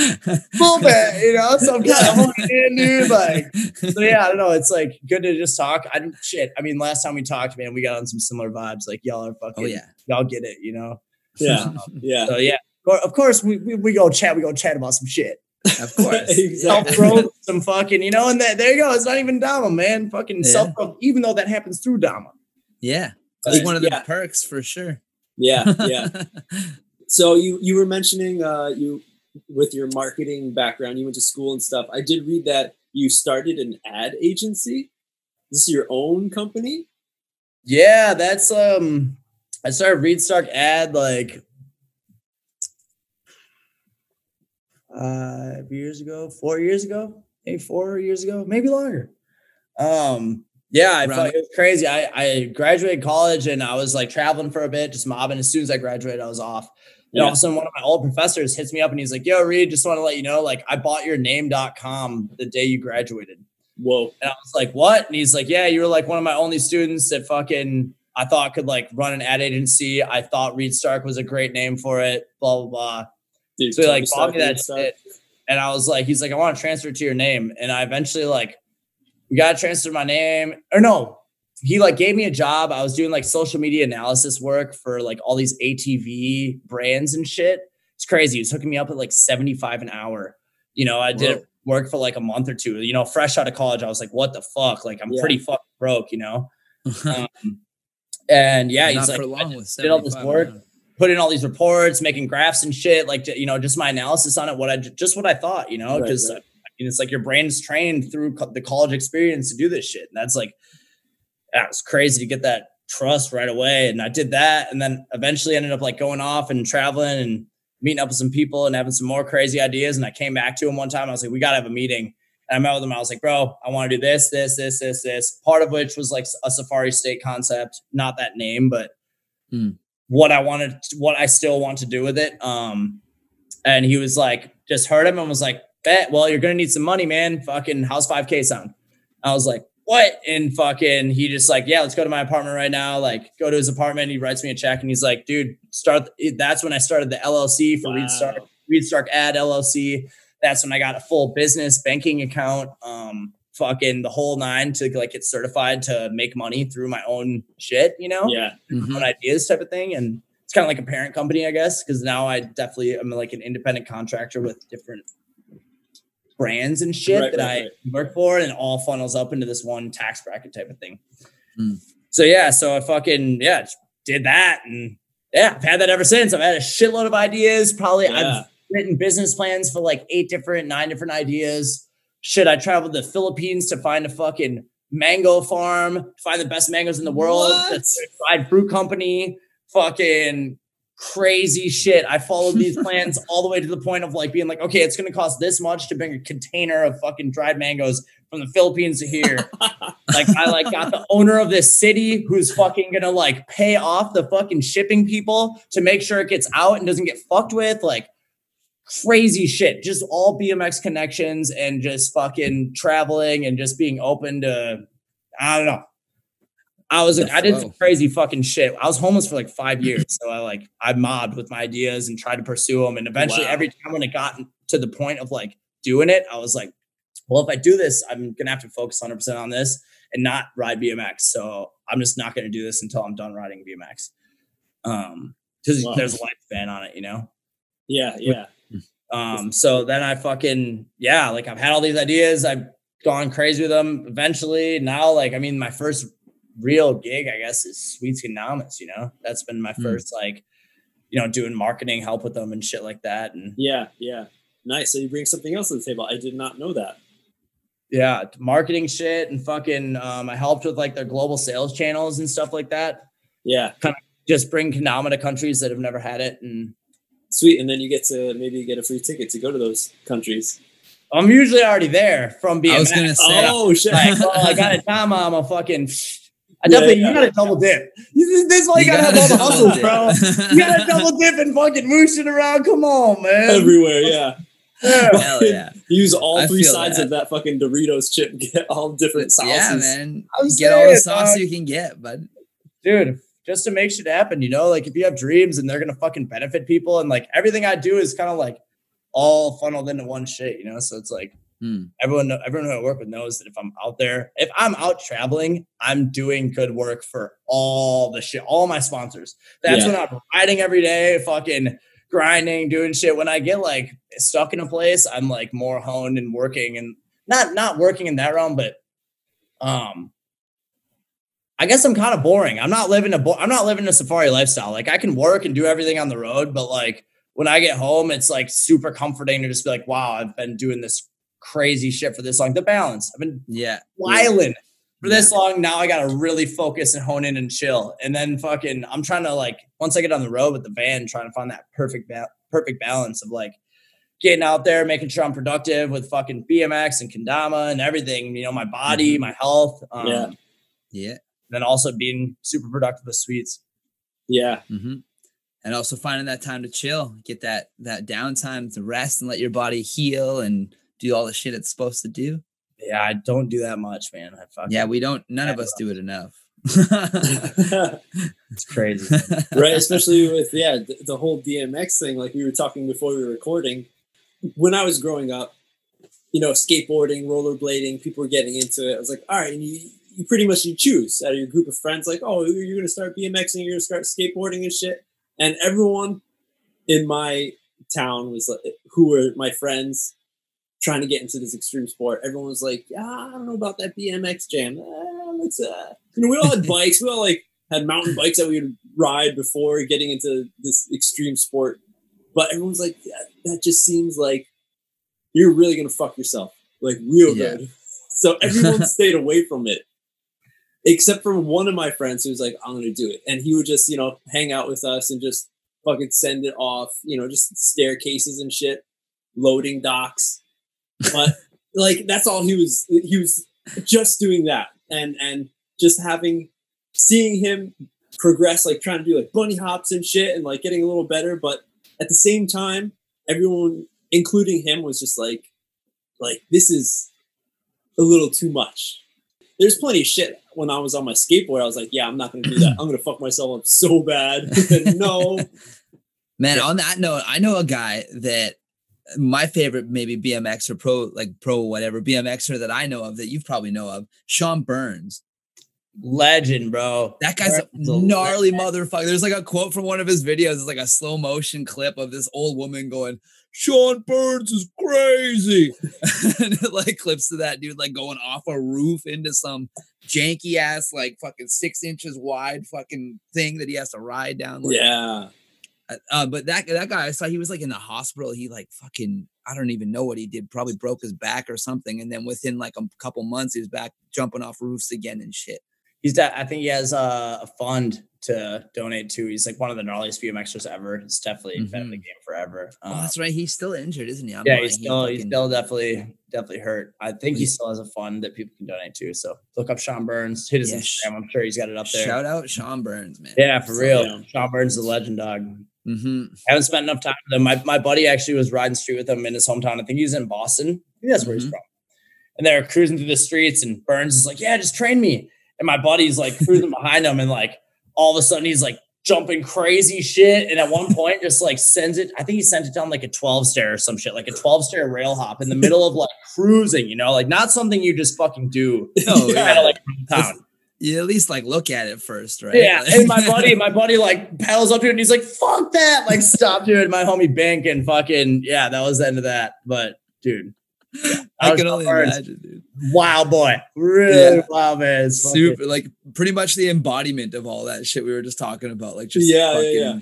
little bit, you know. So I'm kind of holding in, dude. Like, so yeah, I don't know. It's like good to just talk. I shit. I mean, last time we talked, man, we got on some similar vibes. Like y'all are fucking, oh, yeah. y'all get it, you know. Yeah, um, yeah. So yeah, of course we, we we go chat. We go chat about some shit. Of course, exactly. Self-probe some fucking, you know. And that, there you go. It's not even Dama, man. Fucking yeah. self-probe, even though that happens through Dama. Yeah. That's one of the yeah. perks for sure. Yeah, yeah. So you you were mentioning uh, you with your marketing background, you went to school and stuff. I did read that you started an ad agency. Is this your own company? Yeah, that's um. I started Reed Stark Ad like five years ago, four years ago, maybe four years ago, maybe longer. Um. Yeah, I felt it was crazy. I, I graduated college and I was like traveling for a bit, just mobbing. As soon as I graduated, I was off. And yeah. all of a sudden, one of my old professors hits me up and he's like, yo, Reed, just want to let you know, like, I bought your name dot com the day you graduated. Whoa. And I was like, what? And he's like, yeah, you were like one of my only students that fucking I thought could like run an ad agency. I thought Reed Stark was a great name for it, blah, blah, blah. Dude, so he like bought me that shit. And I was like, he's like, I want to transfer to your name. And I eventually like, we got to transfer my name or no, he like gave me a job. I was doing like social media analysis work for like all these A T V brands and shit. It's crazy. He was hooking me up at like seventy-five an hour. You know, I did Whoa. work for like a month or two, you know, fresh out of college. I was like, what the fuck? Like I'm yeah. pretty fucking broke, you know? um, and yeah, he's like, did all this work, put in all these reports, making graphs and shit. Like, you know, just my analysis on it. What I, just what I thought, you know, because right, right. And it's like your brain's trained through co- the college experience to do this shit. And that's like, that was crazy to get that trust right away. And I did that. And then eventually ended up like going off and traveling and meeting up with some people and having some more crazy ideas. And I came back to him one time. I was like, we got to have a meeting. And I met with him. I was like, bro, I want to do this, this, this, this, this. Part of which was like a Safari State concept, not that name, but mm. what I wanted, what I still want to do with it. Um, and he was like, just heard him and was like, bet. Well, you're going to need some money, man. Fucking how's five K sound? I was like, what? And fucking, he just like, yeah, let's go to my apartment right now. Like go to his apartment. He writes me a check and he's like, dude, start. Th- that's when I started the L L C for wow. Reed Stark, Reed Stark Ad L L C. That's when I got a full business banking account. Um, fucking the whole nine to like get certified to make money through my own shit, you know? Yeah. Mm-hmm. Own ideas type of thing. And it's kind of like a parent company, I guess. Cause now I definitely am like an independent contractor with different brands and shit right, that right, I right. work for, and it all funnels up into this one tax bracket type of thing. Mm. So yeah, so I fucking, yeah, did that. And yeah, I've had that ever since. I've had a shitload of ideas. Probably yeah. I've written business plans for like eight different, nine different ideas. Shit, I traveled to the Philippines to find a fucking mango farm, to find the best mangoes in the world. That's a fried fruit company, fucking crazy shit. I followed these plans all the way to the point of like being like, okay, it's going to cost this much to bring a container of fucking dried mangoes from the Philippines to here. Like I like got the owner of this city who's fucking going to like pay off the fucking shipping people to make sure it gets out and doesn't get fucked with. Like crazy shit, just all B M X connections and just fucking traveling and just being open to, I don't know. I was like, I did some crazy fucking shit. I was homeless for like five years. So I like, I mobbed with my ideas and tried to pursue them. And eventually wow. every time when it got to the point of like doing it, I was like, well, if I do this, I'm going to have to focus one hundred percent on this and not ride B M X. So I'm just not going to do this until I'm done riding B M X. Um, cause wow. there's a lifespan on it, you know? Yeah. Yeah. Um, so then I fucking, yeah, like I've had all these ideas. I've gone crazy with them eventually. Now, like, I mean, my first real gig, I guess, is Sweets Economics, you know? That's been my first, like, you know, doing marketing, help with them and shit like that. And yeah, yeah. Nice. So you bring something else to the table. I did not know that. Yeah, marketing shit and fucking, um, I helped with, like, their global sales channels and stuff like that. Yeah. Kind of just bring Kendama to countries that have never had it. And sweet. And then you get to maybe get a free ticket to go to those countries. I'm usually already there from being. I was going to say, oh shit! Like, well, I got a Dama. I'm a fucking. I definitely yeah, you got to double dip. This why you got to have all the hustles, bro. You got to double dip and fucking moosh it around. Come on, man. Everywhere, yeah. Yeah. Hell yeah. Use all I three sides that. of that fucking Doritos chip. Get all different sauces. Yeah, man. I'm get saying, all the sauce dog. you can get, bud. Dude, just to make shit happen, you know? Like, if you have dreams and they're going to fucking benefit people, and, like, everything I do is kind of, like, all funneled into one shit, you know? So it's, like, hmm. everyone everyone who I work with knows that if I'm out there, if I'm out traveling, I'm doing good work for all the shit, all my sponsors. That's yeah. when I'm riding every day, fucking grinding, doing shit. When I get like stuck in a place, I'm like more honed and working, and not not working in that realm, but um I guess I'm kind of boring. I'm not living a bo- I'm not living a safari lifestyle. Like, I can work and do everything on the road, but like when I get home, it's like super comforting to just be like, wow, I've been doing this crazy shit for this long. The balance. I've been yeah wilding for yeah. this long. Now I gotta really focus and hone in and chill. And then fucking, I'm trying to like, once I get on the road with the van, trying to find that perfect, ba- perfect balance of like getting out there, making sure I'm productive with fucking B M X and Kendama and everything, you know, my body, mm-hmm. my health. Um, yeah. Yeah. And then also being super productive with sweets. Yeah. Mm-hmm. And also finding that time to chill, get that, that downtime to rest and let your body heal and do all the shit it's supposed to do. Yeah, I don't do that much, man. I fucking yeah, we don't. None of us do it enough. It's crazy, right? Especially with yeah, the, the whole D M X thing. Like we were talking before we were recording. When I was growing up, you know, skateboarding, rollerblading, people were getting into it. I was like, all right, and you, you pretty much you choose out of your group of friends. Like, oh, you're gonna start BMXing, you're gonna start skateboarding and shit. And everyone in my town was like, who were my friends trying to get into this extreme sport, everyone was like, yeah, I don't know about that B M X jam. Ah, let's, uh. You know, we all had bikes. We all like had mountain bikes that we would ride before getting into this extreme sport. But everyone's like, yeah, that just seems like you're really going to fuck yourself. Like real yeah. good. So everyone stayed away from it. Except for one of my friends who was like, I'm going to do it. And he would just, you know, hang out with us and just fucking send it off. You know, just staircases and shit. Loading docks. But like that's all he was he was just doing that and and just having seeing him progress, like trying to do like bunny hops and shit and like getting a little better, but at the same time everyone including him was just like like this is a little too much. There's plenty of shit when I was on my skateboard I was like, yeah, I'm not gonna do that. I'm gonna fuck myself up so bad. No man, on that note, I know a guy that my favorite maybe B M X or pro like pro whatever B M Xer that I know of that you probably know of, Sean Burns. Legend, bro. That guy's a gnarly motherfucker. There's like a quote from one of his videos. It's like a slow motion clip of this old woman going, Sean Burns is crazy. And it like clips to that dude like going off a roof into some janky ass like fucking six inches wide fucking thing that he has to ride down. Like, yeah. Uh, but that that guy, I saw he was like in the hospital. He like fucking, I don't even know what he did. Probably broke his back or something. And then within like a couple months, he was back jumping off roofs again and shit. He's that. I think he has uh, a fund to donate to. He's like one of the gnarliest B M Xers ever. He's definitely mm-hmm. been in the game forever. Um, oh, that's right. He's still injured, isn't he? I'm yeah, he's still, he's still definitely, definitely hurt. I think he still has a fund that people can donate to. So look up Sean Burns. Hit his yeah, Instagram. I'm sure he's got it up there. Shout out Sean Burns, man. Yeah, for so, real. Yeah. Sean Burns is a legend, dog. Mm-hmm. I haven't spent enough time with him. My my buddy actually was riding street with him in his hometown. I think he was in Boston. I think that's mm-hmm. where he's from. And they're cruising through the streets, and Burns is like, "Yeah, just train me." And my buddy's like cruising behind him, and like all of a sudden he's like jumping crazy shit. And at one point, just like sends it. I think he sent it down like a twelve stair or some shit, like a twelve stair rail hop in the middle of like cruising. You know, like not something you just fucking do. No, yeah. Kinda, like, town. You at least like look at it first, right? Yeah. And my buddy, my buddy like paddles up to it and he's like, fuck that. Like, stop doing my homie bank and fucking, yeah, that was the end of that. But dude, yeah, I can only hard. imagine, dude. Wow, boy. Really yeah. wow, man. It's super fucking, like pretty much the embodiment of all that shit we were just talking about. Like just yeah, fucking yeah, yeah.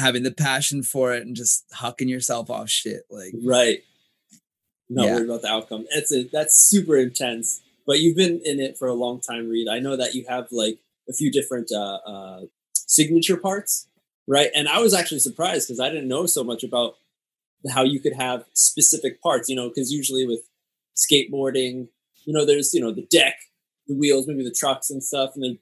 having the passion for it and just hucking yourself off shit. Like right. Not yeah. worried about the outcome. That's a that's super intense. But you've been in it for a long time, Reed. I know that you have like a few different uh, uh, signature parts, right? And I was actually surprised because I didn't know so much about how you could have specific parts, you know, because usually with skateboarding. You know, there's, you know, the deck, the wheels, maybe the trucks and stuff, and then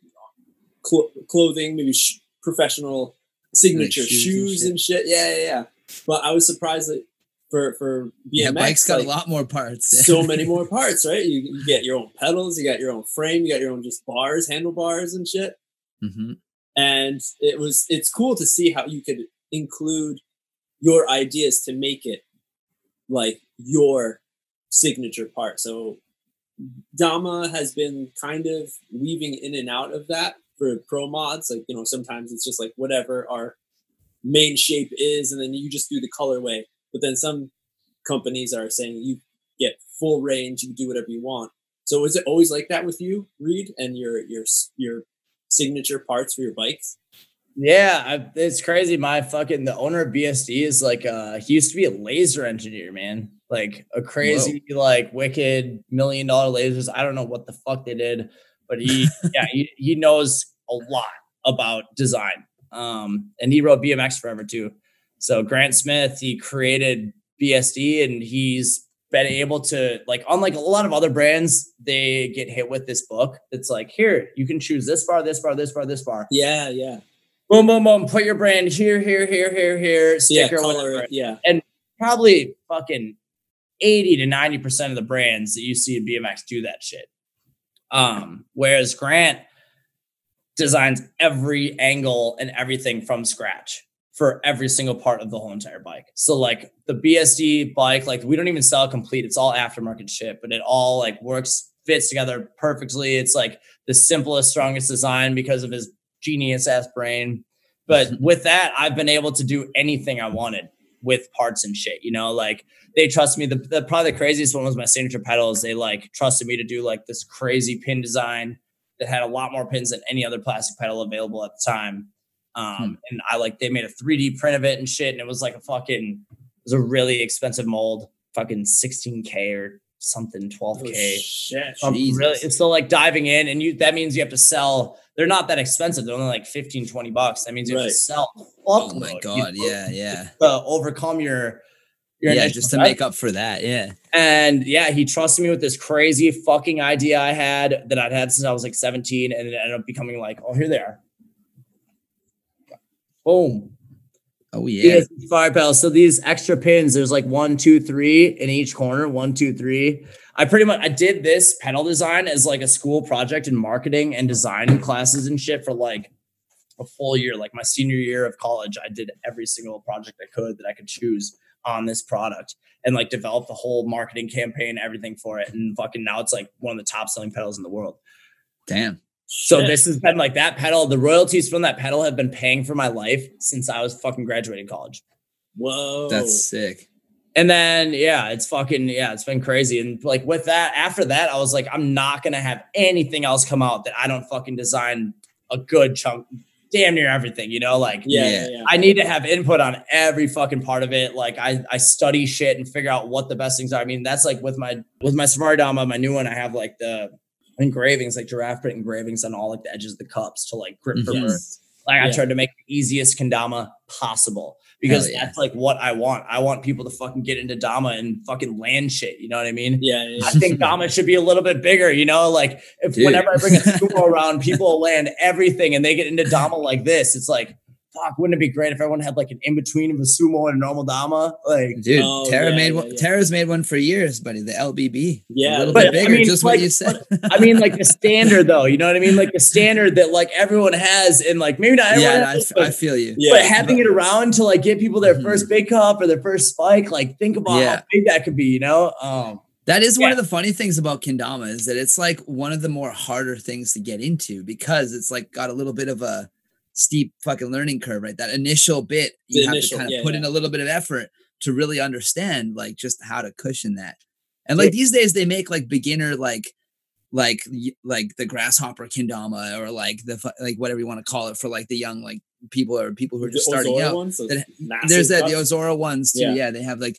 cl- clothing, maybe sh- professional signature like shoes, shoes and, shit. and shit. Yeah, yeah, yeah. But I was surprised that for for B M X, yeah, bike's got like, a lot more parts. So many more parts, right? You, you get your own pedals, you got your own frame, you got your own just bars, handlebars, and shit. Mm-hmm. And it was it's cool to see how you could include your ideas to make it like your signature part. So Dama has been kind of weaving in and out of that for pro mods. Like, you know, sometimes it's just like whatever our main shape is, and then you just do the colorway. But then some companies are saying you get full range, you can do whatever you want. So is it always like that with you, Reed, and your your your signature parts for your bikes? Yeah, I, it's crazy. My fucking, the owner of B S D is like, uh, he used to be a laser engineer, man. Like a crazy, Whoa. like wicked million dollar lasers. I don't know what the fuck they did, but he, yeah, he, he knows a lot about design. Um, and he wrote B M X forever too. So Grant Smith, he created B S D, and he's been able to, like, unlike a lot of other brands, they get hit with this book. It's like, here, you can choose this bar, this bar, this bar, this bar. Yeah. Yeah. Boom, boom, boom. Put your brand here, here, here, here, here. Sticker, yeah, color, yeah. And probably fucking eighty to ninety percent of the brands that you see at B M X do that shit. Um, whereas Grant designs every angle and everything from scratch for every single part of the whole entire bike. So like the B S D bike, like we don't even sell complete. It's all aftermarket shit, but it all like works, fits together perfectly. It's like the simplest, strongest design because of his genius ass brain. But with that, I've been able to do anything I wanted with parts and shit, you know, like they trust me. The, the probably the craziest one was my signature pedals. They like trusted me to do like this crazy pin design that had a lot more pins than any other plastic pedal available at the time. Um, hmm. And I like, they made a three D print of it and shit. And it was like a fucking, it was a really expensive mold, fucking sixteen K or something, twelve K. Oh, shit. Um, really, it's still like diving in, and you, that means you have to sell. They're not that expensive. They're only like fifteen, twenty bucks. That means you right. have to sell. Oh my God. You, yeah. Yeah. To overcome your, your yeah, just to make up for that. Yeah. And yeah, he trusted me with this crazy fucking idea I had that I'd had since I was like seventeen, and it ended up becoming like, oh, here they are. Boom. Oh yeah. yeah fire pedals. So these extra pins, there's like one, two, three in each corner. One, two, three. I pretty much, I did this pedal design as like a school project in marketing and design classes and shit for like a full year. Like my senior year of college, I did every single project I could that I could choose on this product, and like developed the whole marketing campaign, everything for it. And fucking now it's like one of the top selling pedals in the world. Damn. So shit. This has been like that pedal. The royalties from that pedal have been paying for my life since I was fucking graduating college. Whoa. That's sick. And then, yeah, it's fucking, yeah, it's been crazy. And like with that, after that, I was like, I'm not going to have anything else come out that I don't fucking design a good chunk, damn near everything, you know, like, yeah, yeah, yeah. I need to have input on every fucking part of it. Like I, I study shit and figure out what the best things are. I mean, that's like with my, with my Safari Dama, my new one, I have like the engravings, like giraffe print engravings on all like the edges of the cups to like grip for yes. Like yeah. I tried to make the easiest kendama possible, because yeah. that's like what I want. I want people to fucking get into Dama and fucking land shit. You know what I mean? Yeah. yeah. I think Dama should be a little bit bigger, you know, like if Dude. whenever I bring a Sumo around, people land everything and they get into Dama like this. It's like, fuck, wouldn't it be great if everyone had like an in-between of a Sumo and a normal Dama? Like, dude, oh, Tara yeah, made yeah, one, yeah. Tara's made one for years, buddy. The L B B. Yeah. A little but, bit bigger, I mean, just like, what you said. But, I mean, like the standard though, you know what I mean? Like the standard that like everyone has, and like maybe not everyone yeah, has, I, but, I feel you. Yeah. But having it around to like get people their mm-hmm. first big cup or their first spike, like think about yeah. how big that could be, you know? Um, That is one yeah. of the funny things about kendama, is that it's like one of the more harder things to get into, because it's like got a little bit of a steep fucking learning curve, right? That initial bit, you the have initial, to kind of yeah, put yeah. in a little bit of effort to really understand like just how to cushion that. And like yeah. these days they make like beginner, like, like, like the grasshopper kendama, or like the, like whatever you want to call it for like the young, like people or people who are just the starting Ozora out. Ones, that, there's that, cups. The Ozora ones too. Yeah. yeah. They have like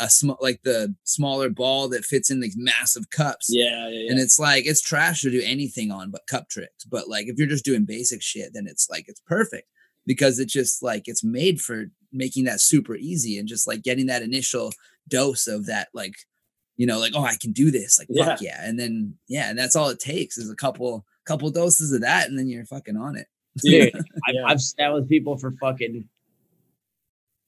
a small, like the smaller ball that fits in these massive cups. Yeah, yeah, yeah. And it's like, it's trash to do anything on but cup tricks. But like, if you're just doing basic shit, then it's like, it's perfect, because it's just like, it's made for making that super easy and just like getting that initial dose of that, like you know, like, oh, I can do this. Like, yeah. fuck yeah. And then, yeah, and that's all it takes is a couple, couple doses of that. And then you're fucking on it. Dude, I've, yeah. I've sat with people for fucking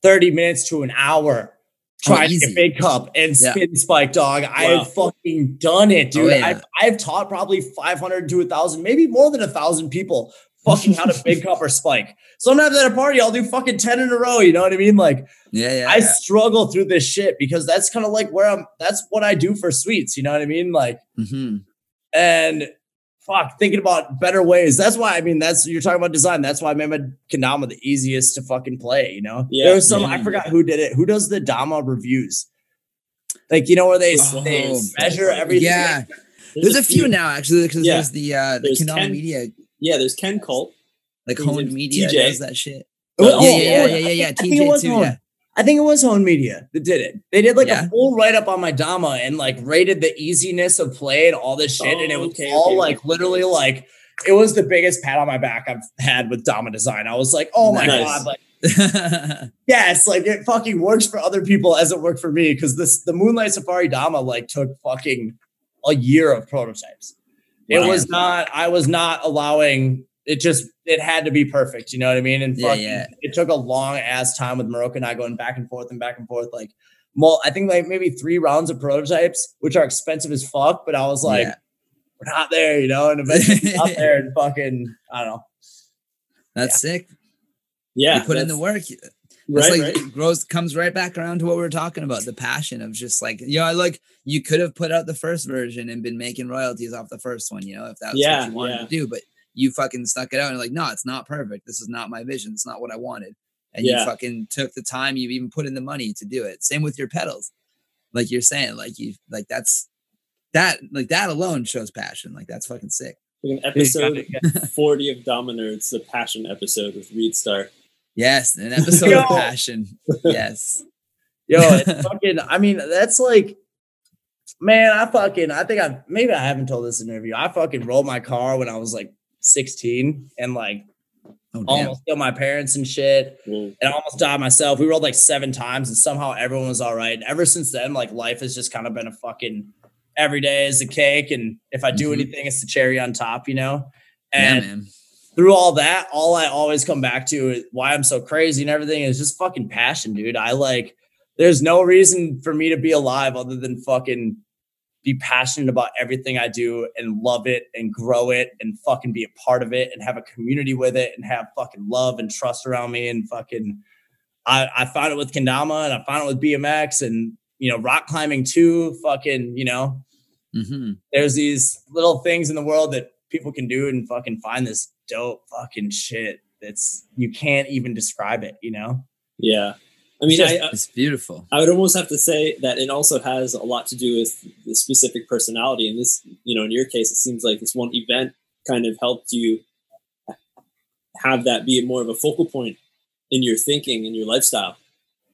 thirty minutes to an hour. Tried oh, to big cup and spin yeah. spike dog. Wow. I have fucking done it, dude. Oh, yeah. I've, I've taught probably five hundred to a thousand, maybe more than a thousand people fucking how to big cup or spike. Sometimes at a party, I'll do fucking ten in a row. You know what I mean? Like, yeah, yeah I yeah. struggle through this shit because that's kind of like where I'm, that's what I do for sweets. You know what I mean? Like, mm-hmm. and fuck, thinking about better ways. That's why, I mean, that's, you're talking about design. That's why I made my Kendama the easiest to fucking play, you know? Yeah. There was some, yeah. I forgot who did it. Who does the Dama reviews? Like, you know, where they, oh, they measure everything. Yeah. Like, there's, there's a few, few now, actually, because yeah. there's the, uh, the Kendama Ken, Media. Yeah, there's Ken Colt. Like, Home Media T J. Does that shit. Oh, yeah, yeah, yeah, yeah, yeah, yeah. I think, T J I think too, Home. Yeah. I think it was Home Media that did it. They did like yeah. a full write-up on my Dama and like rated the easiness of play and all this shit. Oh, and it was okay, all okay, like okay. literally like, it was the biggest pat on my back I've had with Dama design. I was like, oh my nice. God. Like, yes, like it fucking works for other people as it worked for me. Cause this, the Moonlight Safari Dama like took fucking a year of prototypes. Wow. It was not, I was not allowing It just, it had to be perfect. You know what I mean? And fucking, yeah, yeah. it took a long ass time with Maroka and I going back and forth and back and forth. Like, well, I think like maybe three rounds of prototypes, which are expensive as fuck. But I was like, yeah. we're not there, you know? And eventually got there and fucking, I don't know. That's yeah. sick. Yeah. You put in the work. That's right, like right. It grows, comes right back around to what we were talking about. The passion of just like, you know, like you could have put out the first version and been making royalties off the first one, you know, if that's yeah, what you wanted yeah. to do. But you fucking stuck it out and like, no, it's not perfect. This is not my vision. It's not what I wanted. And yeah. you fucking took the time. You even put in the money to do it. Same with your pedals. Like you're saying, like you, like that's that, like that alone shows passion. Like that's fucking sick. In episode forty of Dama Nerds, the passion episode with Reed Stark. Yes. An episode of passion. Yes. Yo, it's fucking, I mean, that's like, man, I fucking, I think I, maybe I haven't told this in an interview. I fucking rolled my car when I was like, sixteen and like oh, almost killed my parents and shit mm. and I almost died myself. We rolled like seven times and somehow everyone was all right. And ever since then, like life has just kind of been a fucking every day is a cake. And if I do mm-hmm. anything, it's the cherry on top, you know? And yeah, man. Through all that, all I always come back to is why I'm so crazy and everything is just fucking passion, dude. I like, there's no reason for me to be alive other than fucking be passionate about everything I do and love it and grow it and fucking be a part of it and have a community with it and have fucking love and trust around me. And fucking, I, I found it with Kendama and I found it with B M X and, you know, rock climbing too. Fucking, you know, mm-hmm. there's these little things in the world that people can do and fucking find this dope fucking shit. That's, you can't even describe it, you know? Yeah. I mean, it's, I, it's beautiful. I would almost have to say that it also has a lot to do with the specific personality. And this, you know, in your case, it seems like this one event kind of helped you have that be more of a focal point in your thinking and your lifestyle.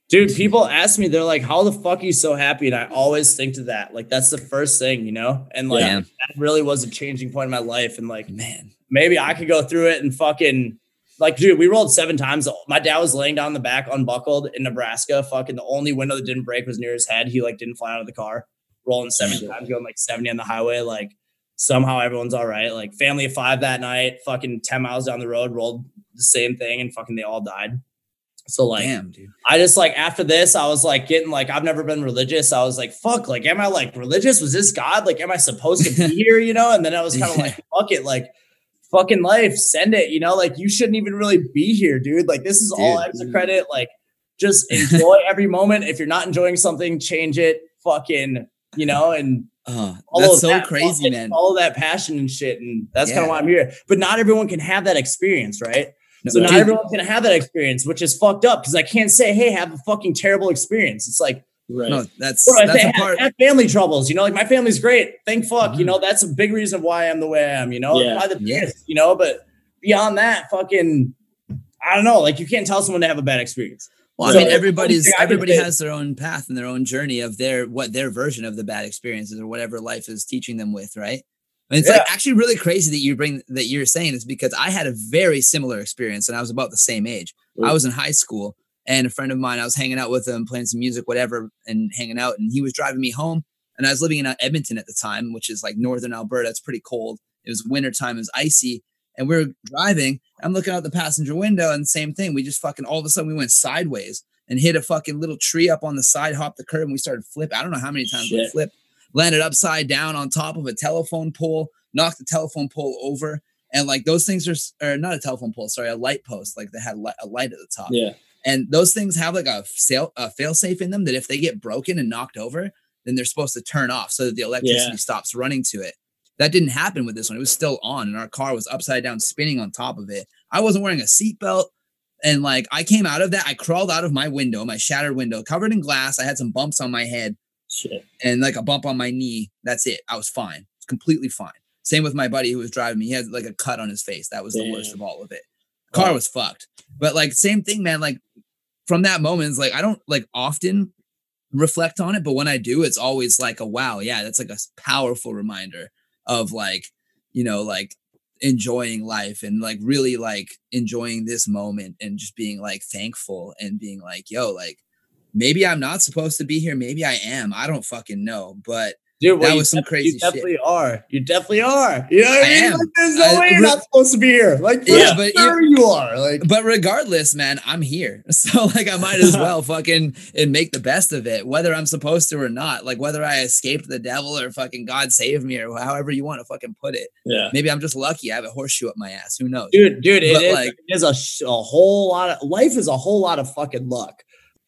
Dude, people ask me, they're like, how the fuck are you so happy? And I always think to that. Like, that's the first thing, you know? And like, yeah. that really was a changing point in my life. And like, man, maybe I could go through it and fucking... Like, dude, we rolled seven times. My dad was laying down in the back, unbuckled in Nebraska. Fucking the only window that didn't break was near his head. He, like, didn't fly out of the car. Rolling seven sure. times, going, like, seventy on the highway. Like, somehow everyone's all right. Like, family of five that night, fucking ten miles down the road, rolled the same thing, and fucking they all died. So, like, damn, dude. I just, like, after this, I was, like, getting, like, I've never been religious. I was, like, fuck, like, am I, like, religious? Was this God? Like, am I supposed to be here, you know? And then I was kind of like, fuck it, like, fucking life, send it, you know, like you shouldn't even really be here, dude. Like this is dude, all extra dude. Credit. Like just enjoy every moment. If you're not enjoying something, change it. Fucking, you know, and oh, that's so that, crazy, fucking, man. All of that passion and shit. And that's yeah. kind of why I'm here. But not everyone can have that experience, right? No, so dude. Not everyone's gonna have that experience, which is fucked up because I can't say, hey, have a fucking terrible experience. It's like right. No, that's, or that's I have, part. Have family troubles, you know, like my family's great. Thank fuck, mm-hmm. you know, that's a big reason why I'm the way I am, you know, yeah. the yeah. biggest, you know, but beyond that fucking, I don't know, like you can't tell someone to have a bad experience. Well, so, I mean, everybody's, everybody has their own path and their own journey of their, what their version of the bad experiences or whatever life is teaching them with. Right. And it's yeah. like actually really crazy that you bring, that you're saying this because I had a very similar experience and I was about the same age. Ooh. I was in high school. And a friend of mine, I was hanging out with him, playing some music, whatever, and hanging out. And he was driving me home. And I was living in Edmonton at the time, which is like northern Alberta. It's pretty cold. It was wintertime. It was icy. And we were driving. I'm looking out the passenger window, and same thing. We just fucking all of a sudden we went sideways and hit a fucking little tree up on the side, hopped the curb, and we started flipping. I don't know how many times Shit. we flipped. Landed upside down on top of a telephone pole, knocked the telephone pole over. And like those things are, or not a telephone pole, sorry, a light post, like they had li- a light at the top. Yeah. And those things have like a, sail, a fail safe in them that if they get broken and knocked over, then they're supposed to turn off so that the electricity yeah. stops running to it. That didn't happen with this one. It was still on, and our car was upside down spinning on top of it. I wasn't wearing a seatbelt. And like I came out of that, I crawled out of my window, my shattered window, covered in glass. I had some bumps on my head Shit. and like a bump on my knee. That's it. I was fine. It's completely fine. Same with my buddy who was driving me. He had like a cut on his face. That was Damn. the worst of all of it. Car wow. was fucked. But like same thing, man. Like from that moment, it's like I don't like often reflect on it, but when I do, it's always like a wow, yeah, that's like a powerful reminder of like, you know, like enjoying life and like really like enjoying this moment and just being like thankful and being like, yo, like maybe I'm not supposed to be here. Maybe I am. I don't fucking know. But Dude, well, that was some crazy shit. You definitely shit. are. You definitely are. You know what I, I mean? Like, there's no I, way you're re- not supposed to be here. Like, yeah, but sure you are. Like, but regardless, man, I'm here. So, like, I might as well fucking and make the best of it, whether I'm supposed to or not. Like, whether I escaped the devil or fucking God saved me or however you want to fucking put it. Yeah. Maybe I'm just lucky. I have a horseshoe up my ass. Who knows? Dude, dude, it is, like, it is a, sh- a whole lot of life is a whole lot of fucking luck.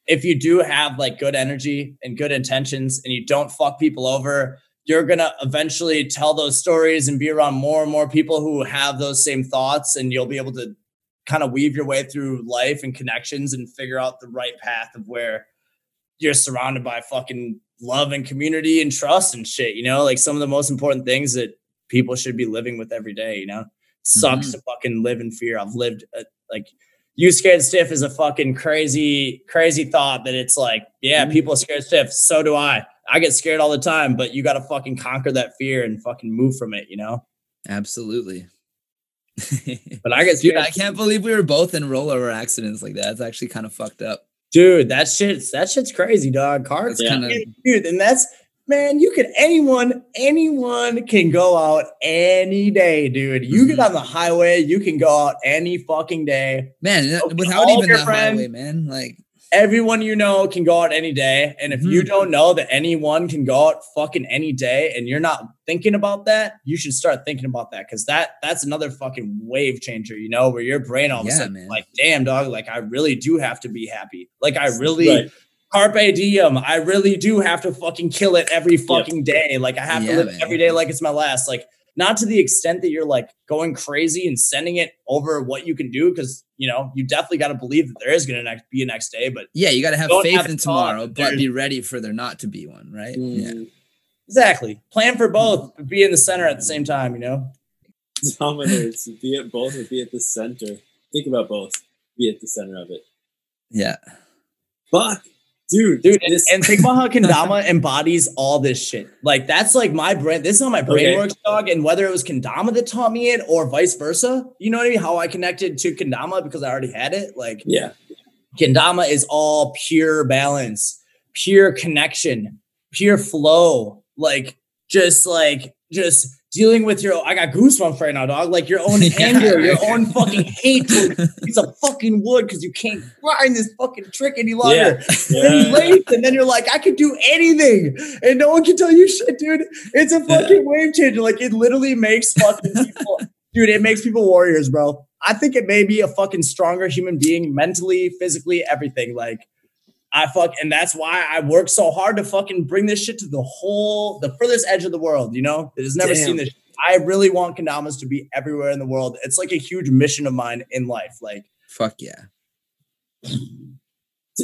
If you do have like good energy and good intentions and you don't fuck people over, you're going to eventually tell those stories and be around more and more people who have those same thoughts. And you'll be able to kind of weave your way through life and connections and figure out the right path of where you're surrounded by fucking love and community and trust and shit. You know, like some of the most important things that people should be living with every day, you know, it sucks mm-hmm. to fucking live in fear. I've lived uh, like you scared stiff is a fucking crazy, crazy thought that it's like, yeah, people are scared stiff. So do I. I get scared all the time, but you got to fucking conquer that fear and fucking move from it, you know? Absolutely. But I get scared. Dude, I can't believe we were both in rollover accidents like that. It's actually kind of fucked up. Dude, that shit's, that shit's crazy, dog. Cars. Yeah. Kinda... Dude, and that's, man, you can, anyone, anyone can go out any day, dude. You mm-hmm. get on the highway, you can go out any fucking day. Man, that, so without even the friend, highway, man. Like everyone you know can go out any day. And if mm-hmm. you don't know that anyone can go out fucking any day and you're not thinking about that, you should start thinking about that. Cause that that's another fucking wave changer, you know, where your brain all of yeah, a sudden man. like, damn dog, like I really do have to be happy. Like I really... Right. Carpe diem. I really do have to fucking kill it every fucking yep. day. Like I have yeah, to live man. every day like it's my last. Like not to the extent that you're like going crazy and sending it over what you can do, because you know you definitely got to believe that there is going to be a next day. But yeah, you got to have faith have in tomorrow, but be ready for there not to be one. Right? Mm. Yeah. Exactly. Plan for both. But be in the center at the same time. You know. Dominators. Be at both or be at the center. Think about both. Be at the center of it. Yeah. Fuck. Dude, dude, and, and think about how Kendama embodies all this shit. Like that's like my brain. This is how my brain okay. works, dog. And whether it was Kendama that taught me it or vice versa, you know what I mean? How I connected to Kendama because I already had it. Like, yeah, Kendama is all pure balance, pure connection, pure flow. Like, just like just dealing with your. I got goosebumps right now, dog. Like your own yeah. anger, your own fucking hate. It's a fucking wood because you can't grind this fucking trick any longer. Yeah. Yeah. And, you're late, and then you're like, I could do anything, and no one can tell you shit, dude. It's a fucking yeah. wave changer. Like it literally makes fucking people, dude. It makes people warriors, bro. I think it made me a fucking stronger human being, mentally, physically, everything. Like. I fuck, and that's why I work so hard to fucking bring this shit to the whole, the furthest edge of the world, you know? It has never Damn. seen this. I really want Kendamas to be everywhere in the world. It's like a huge mission of mine in life. Like, fuck yeah.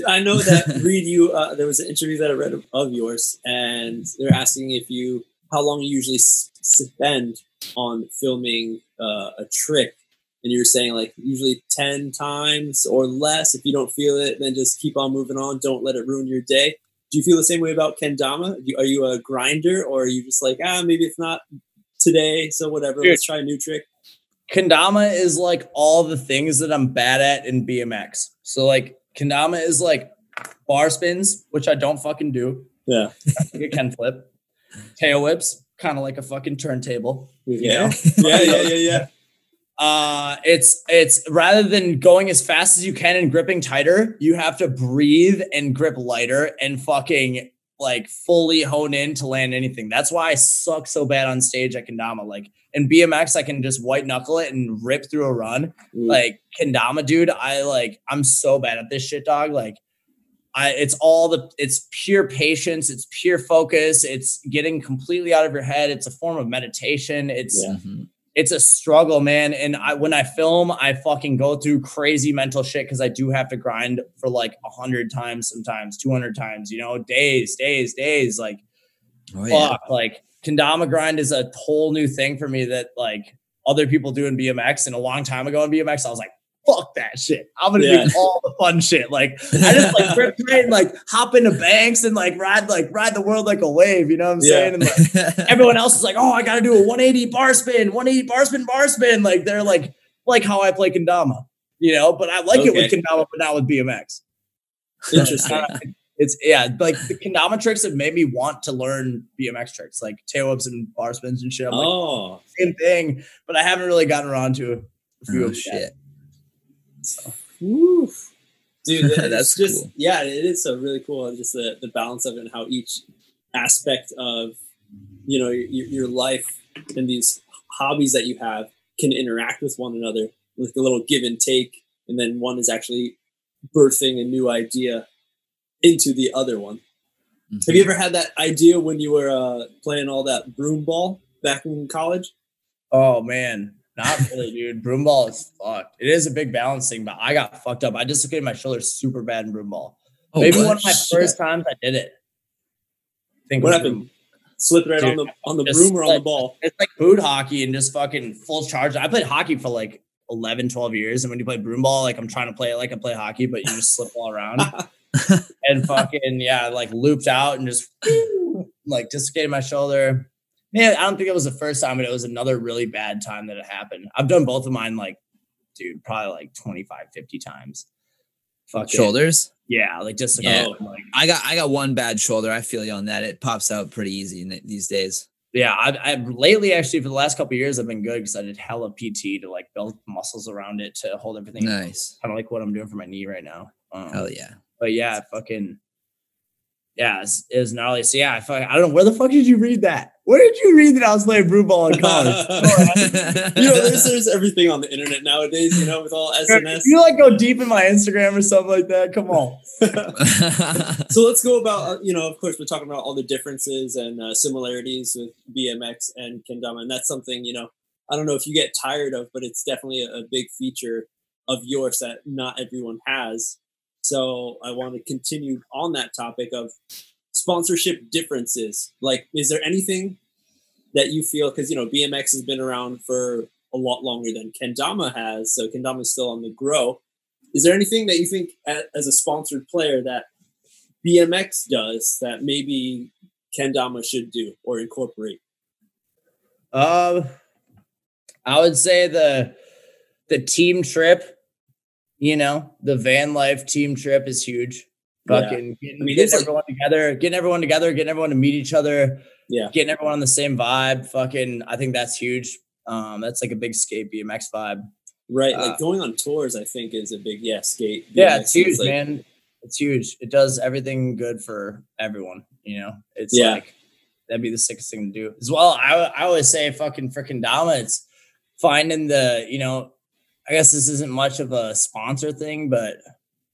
I know that, Reed, you, uh, there was an interview that I read of, of yours, and they're asking if you, how long you usually spend on filming uh, a trick. And you were saying like usually ten times or less. If you don't feel it, then just keep on moving on. Don't let it ruin your day. Do you feel the same way about Kendama? Are you a grinder or are you just like, ah, maybe it's not today. So whatever, dude, let's try a new trick. Kendama is like all the things that I'm bad at in B M X. So like Kendama is like bar spins, which I don't fucking do. Yeah. I think I can flip. Tail whips, kind of like a fucking turntable. Yeah. yeah, yeah, yeah, yeah. Uh, it's, it's rather than going as fast as you can and gripping tighter, you have to breathe and grip lighter and fucking like fully hone in to land anything. That's why I suck so bad on stage at Kendama. Like in B M X, I can just white knuckle it and rip through a run. Mm. Like Kendama, dude, I like, I'm so bad at this shit, dog. Like I, it's all the, it's pure patience. It's pure focus. It's getting completely out of your head. It's a form of meditation. It's, yeah. mm-hmm. It's a struggle, man. And I, when I film, I fucking go through crazy mental shit because I do have to grind for like a hundred times, sometimes two hundred times, you know, days, days, days. Like, oh, fuck, yeah. Like Kendama grind is a whole new thing for me that like other people do in B M X. And a long time ago in B M X, I was like, fuck that shit. I'm going to yeah. do all the fun shit. Like I just like rip right and like hop into banks and like ride, like ride the world like a wave. You know what I'm yeah. saying? And like, everyone else is like, oh, I got to do a one eighty bar spin, one eighty bar spin, bar spin. Like they're like, like how I play Kendama, you know, but I like okay. it with Kendama, but not with B M X. Interesting. uh, it's yeah. Like the Kendama tricks have made me want to learn B M X tricks, like tail whips and bar spins and shit. I'm oh, like, same thing, but I haven't really gotten around to a few oh, of shit. That. So. Oof. Dude, that's just cool. Yeah, it is so really cool, and just the, the balance of it and how each aspect of, you know, your, your life and these hobbies that you have can interact with one another with a little give and take, and then one is actually birthing a new idea into the other one. Mm-hmm. Have you ever had that idea when you were uh, playing all that broom ball back in college? Oh man. Not really, dude. Broomball is fucked. It is a big balancing, but I got fucked up. I dislocated my shoulder super bad in broomball. Oh, Maybe one of my shit. first times I did it. I think what happened? Slip right dude, on the on the broom or on the ball? It's like boot hockey and just fucking full charge. I played hockey for like eleven, twelve years, and when you play broomball, like I'm trying to play it like I play hockey, but you just slip all around. And fucking yeah, like looped out and just like dislocated my shoulder. Man, I don't think it was the first time, but it was another really bad time that it happened. I've done both of mine, like, dude, probably like twenty-five, fifty times. Fuck shoulders? It. Yeah, like just yeah. Oh, like I got I got one bad shoulder. I feel you on that. It pops out pretty easy these days. Yeah, I, I lately actually for the last couple of years I've been good because I did hella P T to like build muscles around it to hold everything. Nice, kind of like what I'm doing for my knee right now. Um, Hell yeah! But yeah, fucking. Yeah, it was gnarly. So yeah, I, fucking, I don't know where the fuck did you read that? Where did you read that I was playing brew ball in college? You know, there's, there's everything on the internet nowadays. You know, with all S N S. You like go deep in my Instagram or something like that. Come on. So let's go about. You know, of course, we're talking about all the differences and uh, similarities with B M X and Kendama, and that's something you know. I don't know if you get tired of, but it's definitely a, a big feature of yours that not everyone has. So I want to continue on that topic of sponsorship differences. Like, is there anything that you feel, because, you know, B M X has been around for a lot longer than Kendama has. So Kendama is still on the grow. Is there anything that you think as a sponsored player that B M X does that maybe Kendama should do or incorporate? Um, I would say the the team trip. You know, the van life team trip is huge. Fucking yeah. getting, I mean, getting everyone together, getting everyone together, getting everyone to meet each other. Yeah. Getting everyone on the same vibe. Fucking, I think that's huge. Um, that's like a big skate B M X vibe. Right. Uh, like going on tours, I think is a big, yeah, skate. B M X yeah, it's huge, like, man. It's huge. It does everything good for everyone. You know, it's yeah. like, that'd be the sickest thing to do as well. I, I always say fucking freaking Dama. It's finding the, you know, I guess this isn't much of a sponsor thing, but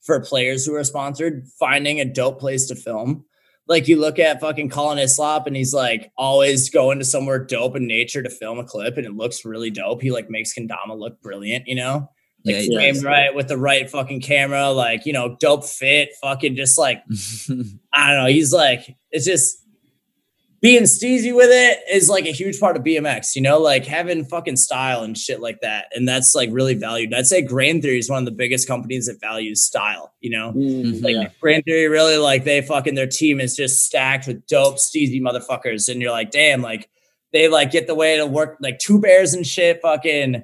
for players who are sponsored, finding a dope place to film. Like you look at fucking Colin Islop and he's like always going to somewhere dope in nature to film a clip and it looks really dope. He like makes Kendama look brilliant, you know, like yeah, framed right with the right fucking camera, like, you know, dope fit fucking just like, I don't know. He's like, it's just being steezy with it is like a huge part of B M X, you know, like having fucking style and shit like that. And that's like really valued. I'd say Grand Theory is one of the biggest companies that values style, you know, mm, like yeah. Grand Theory really like they fucking their team is just stacked with dope, steezy motherfuckers. And you're like, damn, like they like get the way to work like Two Bears and shit. Fucking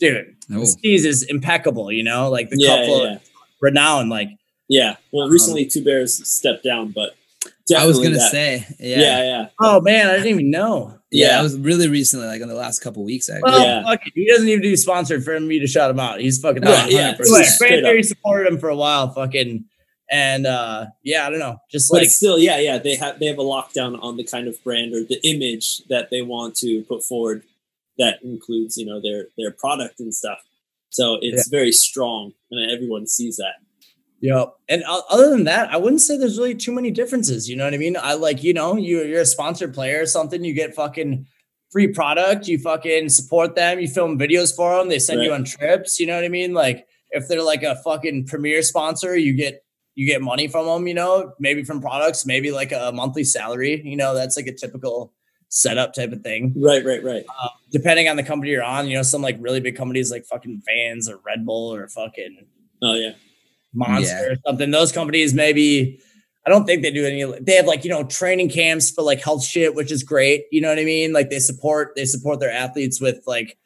dude, oh. Steez is impeccable, you know, like the yeah, couple yeah. renowned, like, yeah. Well, recently um, Two Bears stepped down, but I was gonna that. say, yeah. yeah, yeah. Oh man, I didn't even know. Yeah, yeah, I was really recently, like in the last couple of weeks. Actually, well, yeah. fuck it. He doesn't even do sponsored for me to shout him out. He's fucking yeah. yeah. Grand Theory supported him for a while, fucking, and uh, yeah, I don't know, just but like still, yeah, yeah. They have they have a lockdown on the kind of brand or the image that they want to put forward. That includes, you know, their their product and stuff. So it's yeah. very strong, and everyone sees that. Yep. And other than that, I wouldn't say there's really too many differences. You know what I mean? I like, you know, you, you're a sponsored player or something. You get fucking free product. You fucking support them. You film videos for them. They send right. you on trips. You know what I mean? Like if they're like a fucking premier sponsor, you get you get money from them, you know, maybe from products, maybe like a monthly salary. You know, that's like a typical setup type of thing. Right, right, right. Uh, depending on the company you're on, you know, some like really big companies like fucking Vans or Red Bull or fucking. Oh, yeah. Monster yeah. or something. Those companies maybe I don't think they do any. They have like, you know, training camps for like health shit, which is great. You know what I mean? Like they support they support their athletes with like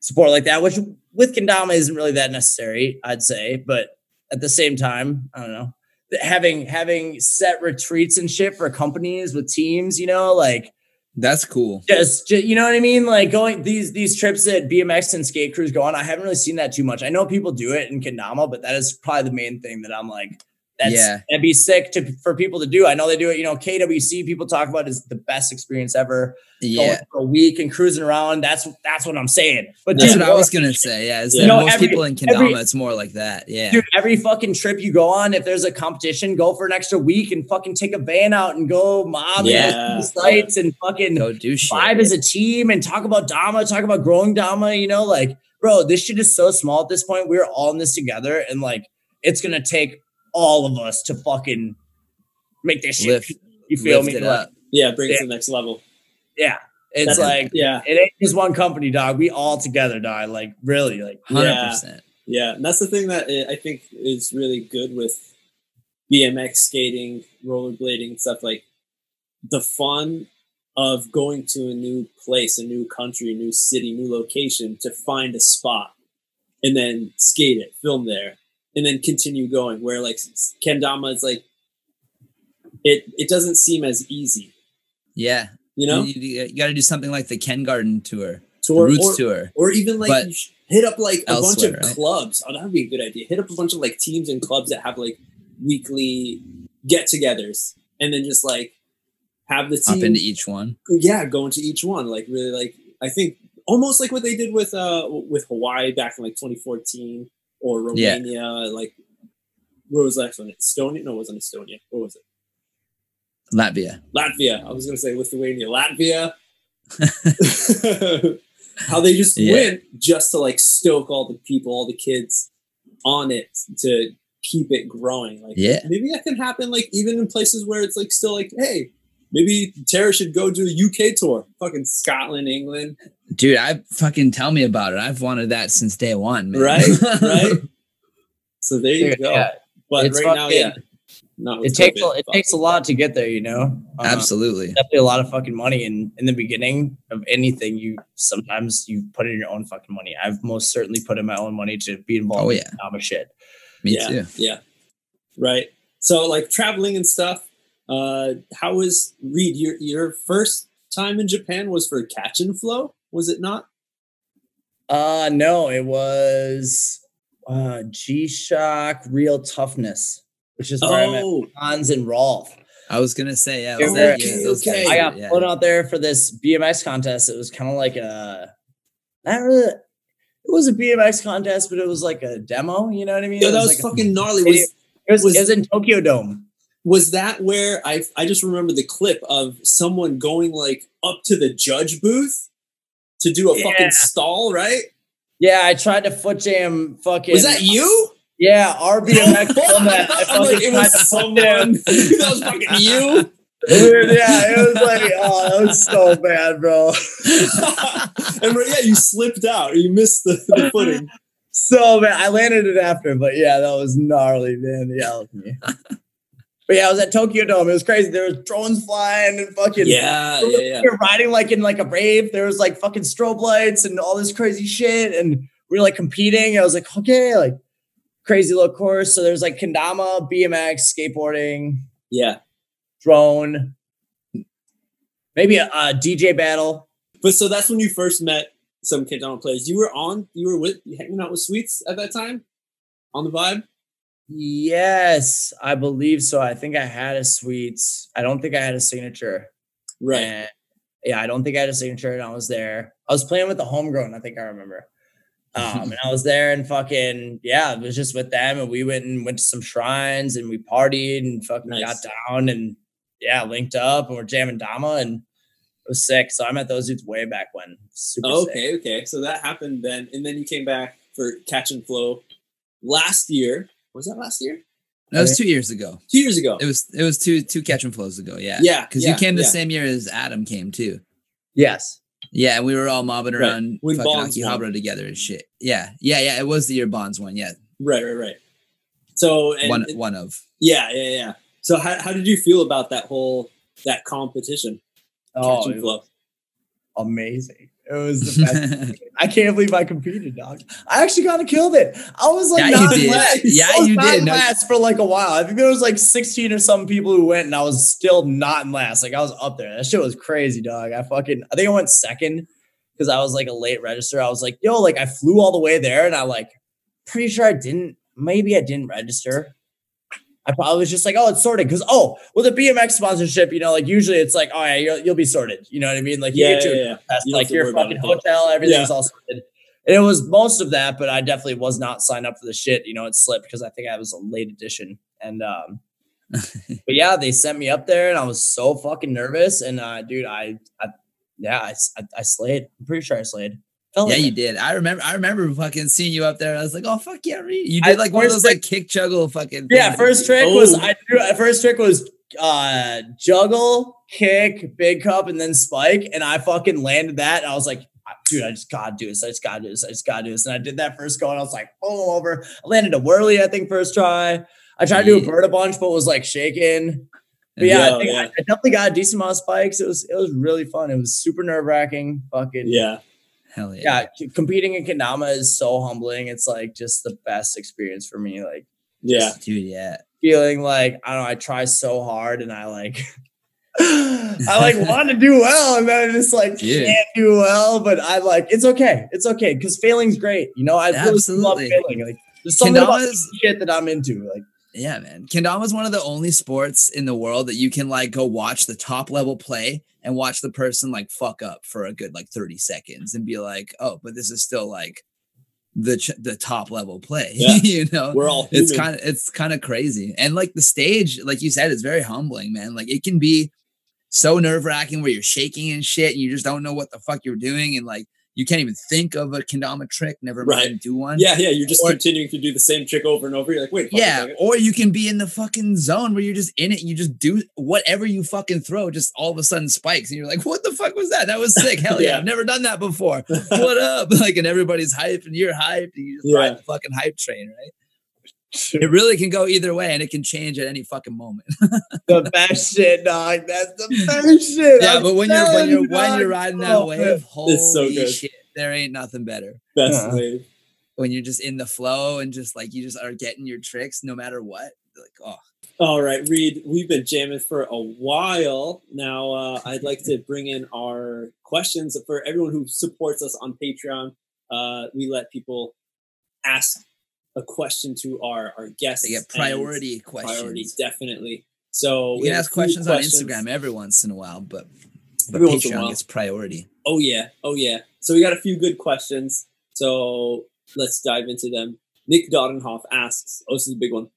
support like that, which with Kendama isn't really that necessary, I'd say. But at the same time, I don't know, having having set retreats and shit for companies with teams, you know, like that's cool. Just, just you know what I mean? Like going these these trips that B M X and skate crews go on, I haven't really seen that too much. I know people do it in Kendama, but that is probably the main thing that I'm like, that's yeah. that'd be sick to for people to do. I know they do it, you know, K W C people talk about is the best experience ever. Yeah. Going for a week and cruising around. That's that's what I'm saying. But that's dude, what I was gonna say. Yeah, is yeah. that you know, most every, people in Kendama, every, it's more like that. Yeah. Dude, every fucking trip you go on, if there's a competition, go for an extra week and fucking take a van out and go mob yeah. and sites yeah. and fucking go do shit, vibe yeah. as a team and talk about Dama, talk about growing Dama. You know, like bro, this shit is so small at this point. We're all in this together, and like it's gonna take all of us to fucking make this shit. Lift, you feel me? Like, yeah, bring it yeah. to the next level. Yeah. It's That's like, yeah, it ain't just one company, dog. We all together, dog. Like, really, like one hundred percent. Yeah. yeah. And that's the thing that I think is really good with B M X skating, rollerblading, stuff like the fun of going to a new place, a new country, new city, new location to find a spot and then skate it, film there, and then continue going. Where like Kendama is like, it, it doesn't seem as easy. Yeah. You know, you, you, you got to do something like the Ken Garden tour, tour Roots or, tour, or even like you hit up like a bunch of right? clubs. Oh, that would be a good idea. Hit up a bunch of like teams and clubs that have like weekly get-togethers, and then just like have the team up into each one. Yeah, go into each one. Like really, like I think almost like what they did with uh with Hawaii back in like twenty fourteen or Romania. Yeah. Like where was the next one? Estonia? No, it wasn't Estonia. What was it? Latvia. Latvia. I was going to say Lithuania. Latvia. How they just yeah. win just to like stoke all the people, all the kids on it to keep it growing. Like yeah. maybe that can happen like even in places where it's like still like, hey, maybe Tara should go do a U K tour. Fucking Scotland, England. Dude, I fucking tell me about it. I've wanted that since day one, man. Right? right? So there you go. Yeah. But it's right now, yeah. No, it takes a, it takes a lot to get there, you know. Uh, Absolutely, definitely a lot of fucking money. And in the beginning of anything, you sometimes you put in your own fucking money. I've most certainly put in my own money to be involved. Oh yeah, in Dama shit. Me yeah, too. Yeah, right. So like traveling and stuff. Uh, how was Reed? Your your first time in Japan was for Catch and Flow, was it not? Uh no, it was uh, G-Shock Real Toughness. Which is where oh. I met Hans and Rolf. I was gonna say, yeah, was okay, that okay. I got yeah. flown out there for this B M X contest. It was kind of like a, not really. It was a B M X contest, but it was like a demo. You know what I mean? Yo, that was, was like fucking a, gnarly. Was, it, was, was, it was in Tokyo Dome. Was that where I? I just remember the clip of someone going like up to the judge booth to do a yeah. fucking stall, right? Yeah, I tried to foot jam. Fucking was that you? Yeah, R B M X on that. I like, it was someone. That was fucking you. Dude, yeah, it was like, oh, that was so bad, bro. And yeah, you slipped out. You missed the, the footing. So bad. I landed it after, but yeah, that was gnarly, man. Yeah, me. But yeah, I was at Tokyo Dome. It was crazy. There was drones flying and fucking yeah, yeah, yeah. You're riding like in like a rave. There was like fucking strobe lights and all this crazy shit, and we were like competing. I was like, okay, like. Crazy little course. So there's like Kendama, B M X, skateboarding. Yeah. drone, maybe a, a D J battle. But so that's when you first met some Kendama players. You were on, you were with, hanging out with Sweets at that time on the vibe? Yes, I believe so. I think I had a Sweets. I don't think I had a signature. Right. And yeah, I don't think I had a signature, and I was there. I was playing with the homegrown, I think I remember. Um, and I was there and fucking, yeah, it was just with them. And we went and went to some shrines and we partied and fucking nice. Got down and yeah, linked up and we're jamming Dama and it was sick. So I met those dudes way back when. Super oh, okay, sick. okay. So that happened then. And then you came back for Catch and Flow last year. Was that last year? That was two years ago. Two years ago. It was it was two two catch and flows ago. Yeah. Yeah. Because yeah, you came the yeah. same year as Adam came too. Yes. Yeah, and we were all mobbing right. around when fucking Akihabara together and shit. Yeah. Yeah, yeah. It was the year Bonds won, yeah. Right, right, right. So and one it, one of. Yeah, yeah, yeah. So how how did you feel about that whole that competition? Oh, catch and flow. Amazing. It was the best. I can't believe I competed, dog. I actually kind of killed it. I was like, yeah, not you did. Last. Yeah, I was you not did. last no. for like a while. I think there was like sixteen or some people who went, and I was still not in last. Like I was up there. That shit was crazy, dog. I fucking, I think I went second because I was like a late register. I was like, yo, like I flew all the way there, and I like, pretty sure I didn't. Maybe I didn't register. I probably was just like, oh, it's sorted. Because, oh, with a B M X sponsorship, you know, like usually it's like, oh, yeah, you'll, you'll be sorted. You know what I mean? Like, you yeah, get your, yeah, yeah. You like, your fucking hotel, everything's yeah. all sorted. And it was most of that, but I definitely was not signed up for the shit. You know, it slipped because I think I was a late edition. And, um, but yeah, they sent me up there and I was so fucking nervous. And, uh, dude, I, I yeah, I, I, I slayed. I'm pretty sure I slayed. Felt yeah, like you that. did. I remember. I remember fucking seeing you up there. I was like, "Oh fuck yeah, Reed!" You did like I, one of those trick, like kick juggle fucking. Yeah, things. first trick oh. was I. Drew, first trick was uh juggle, kick, big cup, and then spike, and I fucking landed that. And I was like, "Dude, I just gotta do this. I just gotta do this. I just gotta do this." And I did that first go, and I was like, "Oh, over." I landed a whirly, I think, first try. I tried yeah. to do a bird a bunch, but was like shaking. But yeah, yeah, I, think yeah. I, I definitely got a decent amount of spikes. It was it was really fun. It was super nerve wracking. Fucking yeah. Hell yeah. yeah. Competing in Kendama is so humbling. It's like just the best experience for me. Like, yeah, dude, yeah. Feeling like, I don't know, I try so hard and I like, I like want to do well. And then I just like dude. can't do well, but I like, it's okay. It's okay. Cause failing's great. You know, I Absolutely. love failing. Like there's something about shit that I'm into. Like, yeah, man. Kendama is one of the only sports in the world that you can like go watch the top level play and watch the person like fuck up for a good like thirty seconds and be like, oh, but this is still like the ch- the top level play. Yeah. You know, we're all human. It's kind of it's kind of crazy. And like the stage, like you said, it's very humbling, man. Like it can be so nerve wracking where you're shaking and shit, and you just don't know what the fuck you're doing, and like. You can't even think of a Kendama trick, never mind right. do one. Yeah, yeah, you're just or, continuing to do the same trick over and over. You're like, wait. Yeah, or you can be in the fucking zone where you're just in it and you just do whatever you fucking throw, just all of a sudden spikes. And you're like, what the fuck was that? That was sick. Hell yeah, yeah. I've never done that before. What up? Like, and everybody's hyped and you're hyped and you just yeah. ride the fucking hype train, right? It really can go either way, and it can change at any fucking moment. The best shit, dog. That's the best shit. Yeah, I'm but when you're when you're when you're riding that wave, holy so shit, there ain't nothing better. Best uh-huh. wave. When you're just in the flow and just like you just are getting your tricks no matter what. Like, oh. All right, Reed. We've been jamming for a while now. Uh, I'd like to bring in our questions for everyone who supports us on Patreon. Uh, we let people ask a question to our, our guests. They get priority questions. Priority, definitely. So you we can ask questions, questions on Instagram every once in a while, but, but Patreon gets priority. Oh yeah. Oh yeah. So we got a few good questions. So let's dive into them. Nick Dodenhoff asks, oh, this is a big one.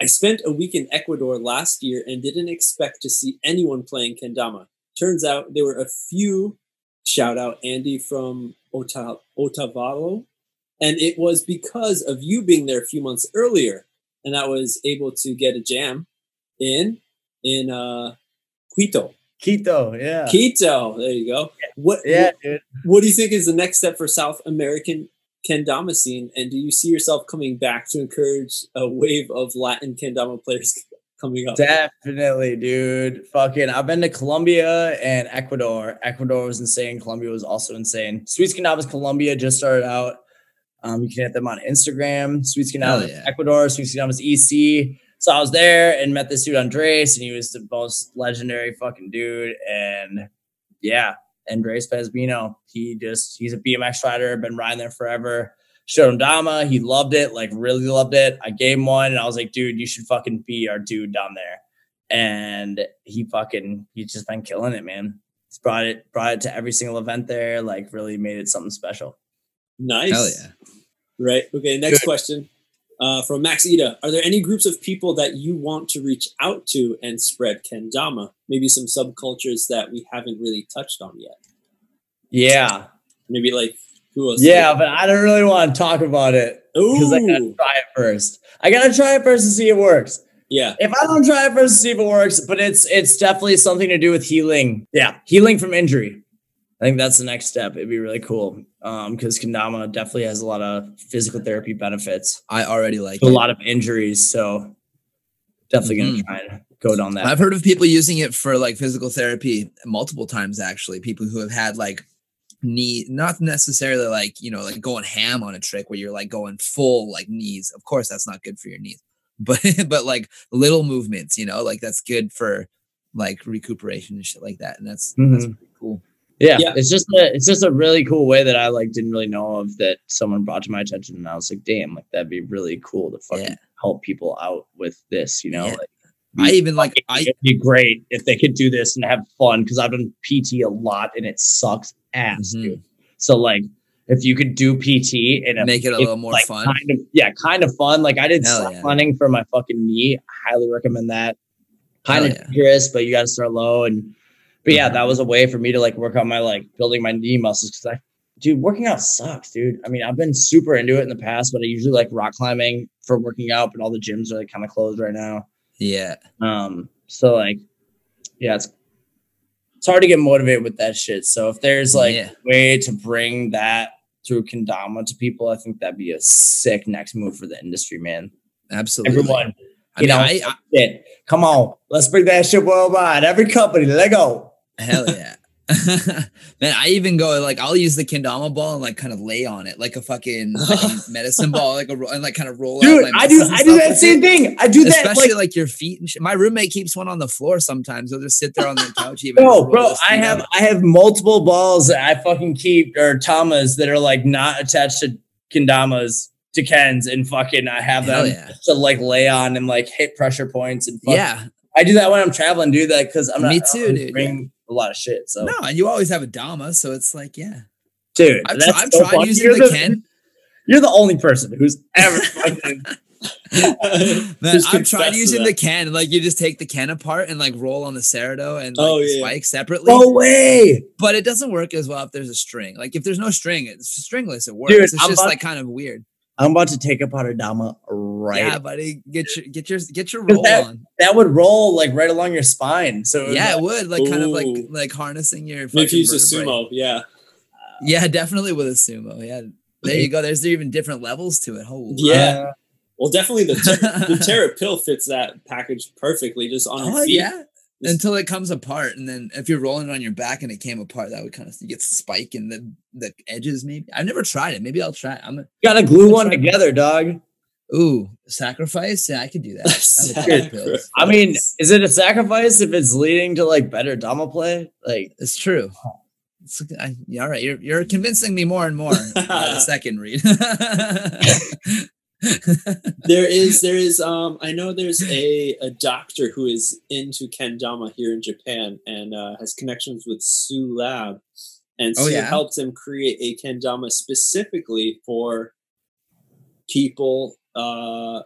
I spent a week in Ecuador last year and didn't expect to see anyone playing Kendama. Turns out there were a few, shout out Andy from Ota- Otavalo, and it was because of you being there a few months earlier, and I was able to get a jam in in uh, Quito. Quito, yeah. Quito, there you go. What, yeah, what, dude. What do you think is the next step for South American Kendama scene, and do you see yourself coming back to encourage a wave of Latin Kendama players coming up? Definitely, dude. Fucking, I've been to Colombia and Ecuador. Ecuador was insane. Colombia was also insane. Sweets Kendama's Colombia just started out. Um, you can hit them on Instagram. Sweets Kendama yeah. Ecuador, Sweets Kendama E C. So I was there and met this dude, Andrés, and he was the most legendary fucking dude. And yeah, Andrés Pazmiño, he just, he's a B M X rider, been riding there forever. Showed him Dama. He loved it, like really loved it. I gave him one and I was like, dude, you should fucking be our dude down there. And he fucking, he's just been killing it, man. He's brought it, brought it to every single event there. Like really made it something special. Nice. Hell yeah. Right. Okay. Next Good. question uh, from Max Ida. Are there any groups of people that you want to reach out to and spread Kendama? Maybe some subcultures that we haven't really touched on yet. Yeah. Maybe like who else? Yeah, but I don't really want to talk about it because I gotta try it first. I gotta try it first to see if it works. Yeah. If I don't try it first to see if it works, but it's it's definitely something to do with healing. Yeah. Healing from injury. I think that's the next step. It'd be really cool. Um, because Kendama definitely has a lot of physical therapy benefits. I already like it. A lot of injuries. So definitely mm-hmm. gonna try and go down that. I've heard of people using it for like physical therapy multiple times, actually. People who have had like knee, not necessarily like, you know, like going ham on a trick where you're like going full like knees. Of course, that's not good for your knees. But but like little movements, you know, like that's good for like recuperation and shit like that. And that's mm-hmm. that's pretty cool. Yeah, yeah. It's just a, it's just a really cool way that I like didn't really know of that someone brought to my attention. And I was like, damn, like that'd be really cool to fucking yeah. help people out with this, you know? Yeah. Like I even like it'd I it'd be great if they could do this and have fun because I've done P T a lot and it sucks ass, mm-hmm. dude. So like if you could do P T and make it a little more like fun. Kind of, yeah, kind of fun. Like I did slack running for my fucking knee. I highly recommend that. Kind Hell of yeah. dangerous, but you got to start low. And, but yeah, that was a way for me to like work on my, like building my knee muscles. Cause I, dude, working out sucks, dude. I mean, I've been super into it in the past, but I usually like rock climbing for working out, but all the gyms are like kind of closed right now. Yeah. Um. So like, yeah, it's, it's hard to get motivated with that shit. So if there's like yeah. a way to bring that through Kendama to people, I think that'd be a sick next move for the industry, man. Absolutely. Everyone, I you mean, know, I, I, shit. Come on, let's bring that shit worldwide. Every company, let go. Hell yeah. Man, I even go like, I'll use the Kendama ball and like kind of lay on it like a fucking like, medicine ball, like a ro- and like kind of roll Dude, out my I do, I do that like same it. thing. I do Especially that. Especially like, like your feet and shit. My roommate keeps one on the floor sometimes. He'll just sit there on the couch. Even no, bro, I have, out. I have multiple balls that I fucking keep or Tamas that are like not attached to Kendamas, to Kens, and fucking I have Hell them yeah. to like lay on and like hit pressure points and fuck. Yeah. I do that when I'm traveling, dude, that because I'm not Me too, dude. Bring, yeah. a lot of shit. So no, and you always have a Dama, so it's like, yeah, dude. I've, that's I've so tried fun. using you're the, the Ken. You're the only person who's ever fucking. Man, I've tried using the Ken. Like you just take the Ken apart and like roll on the Serrato and like oh, yeah. spike separately. No way. But it doesn't work as well if there's a string. Like if there's no string, it's stringless. It works. Dude, it's I'm just like to, kind of weird. I'm about to take apart a Dama right. Yeah, buddy. Get your get your get your roll that, on. That would roll like right along your spine. So it yeah, like, it would like ooh. kind of like like harnessing your. If you use a sumo, yeah, yeah, definitely with a sumo. Yeah, there you go. There's even different levels to it. Holy yeah, wow. Well, definitely the ter- the Tara pill fits that package perfectly. Just on oh, her feet. Yeah. Until it comes apart, and then if you're rolling it on your back and it came apart, that would kind of you get spike in the, the edges. Maybe I've never tried it. Maybe I'll try it. I'm a, gotta glue I'm one together, it. dog. Ooh, sacrifice. Yeah, I could do that. I mean, is it a sacrifice if it's leading to like better Dama play? Like it's true. It's, I, yeah, all right, you're you're convincing me more and more. uh, the second read. there is there is um I know there's a a doctor who is into Kendama here in Japan and uh has connections with Sue Lab, and Sue oh, yeah? helped him create a Kendama specifically for people uh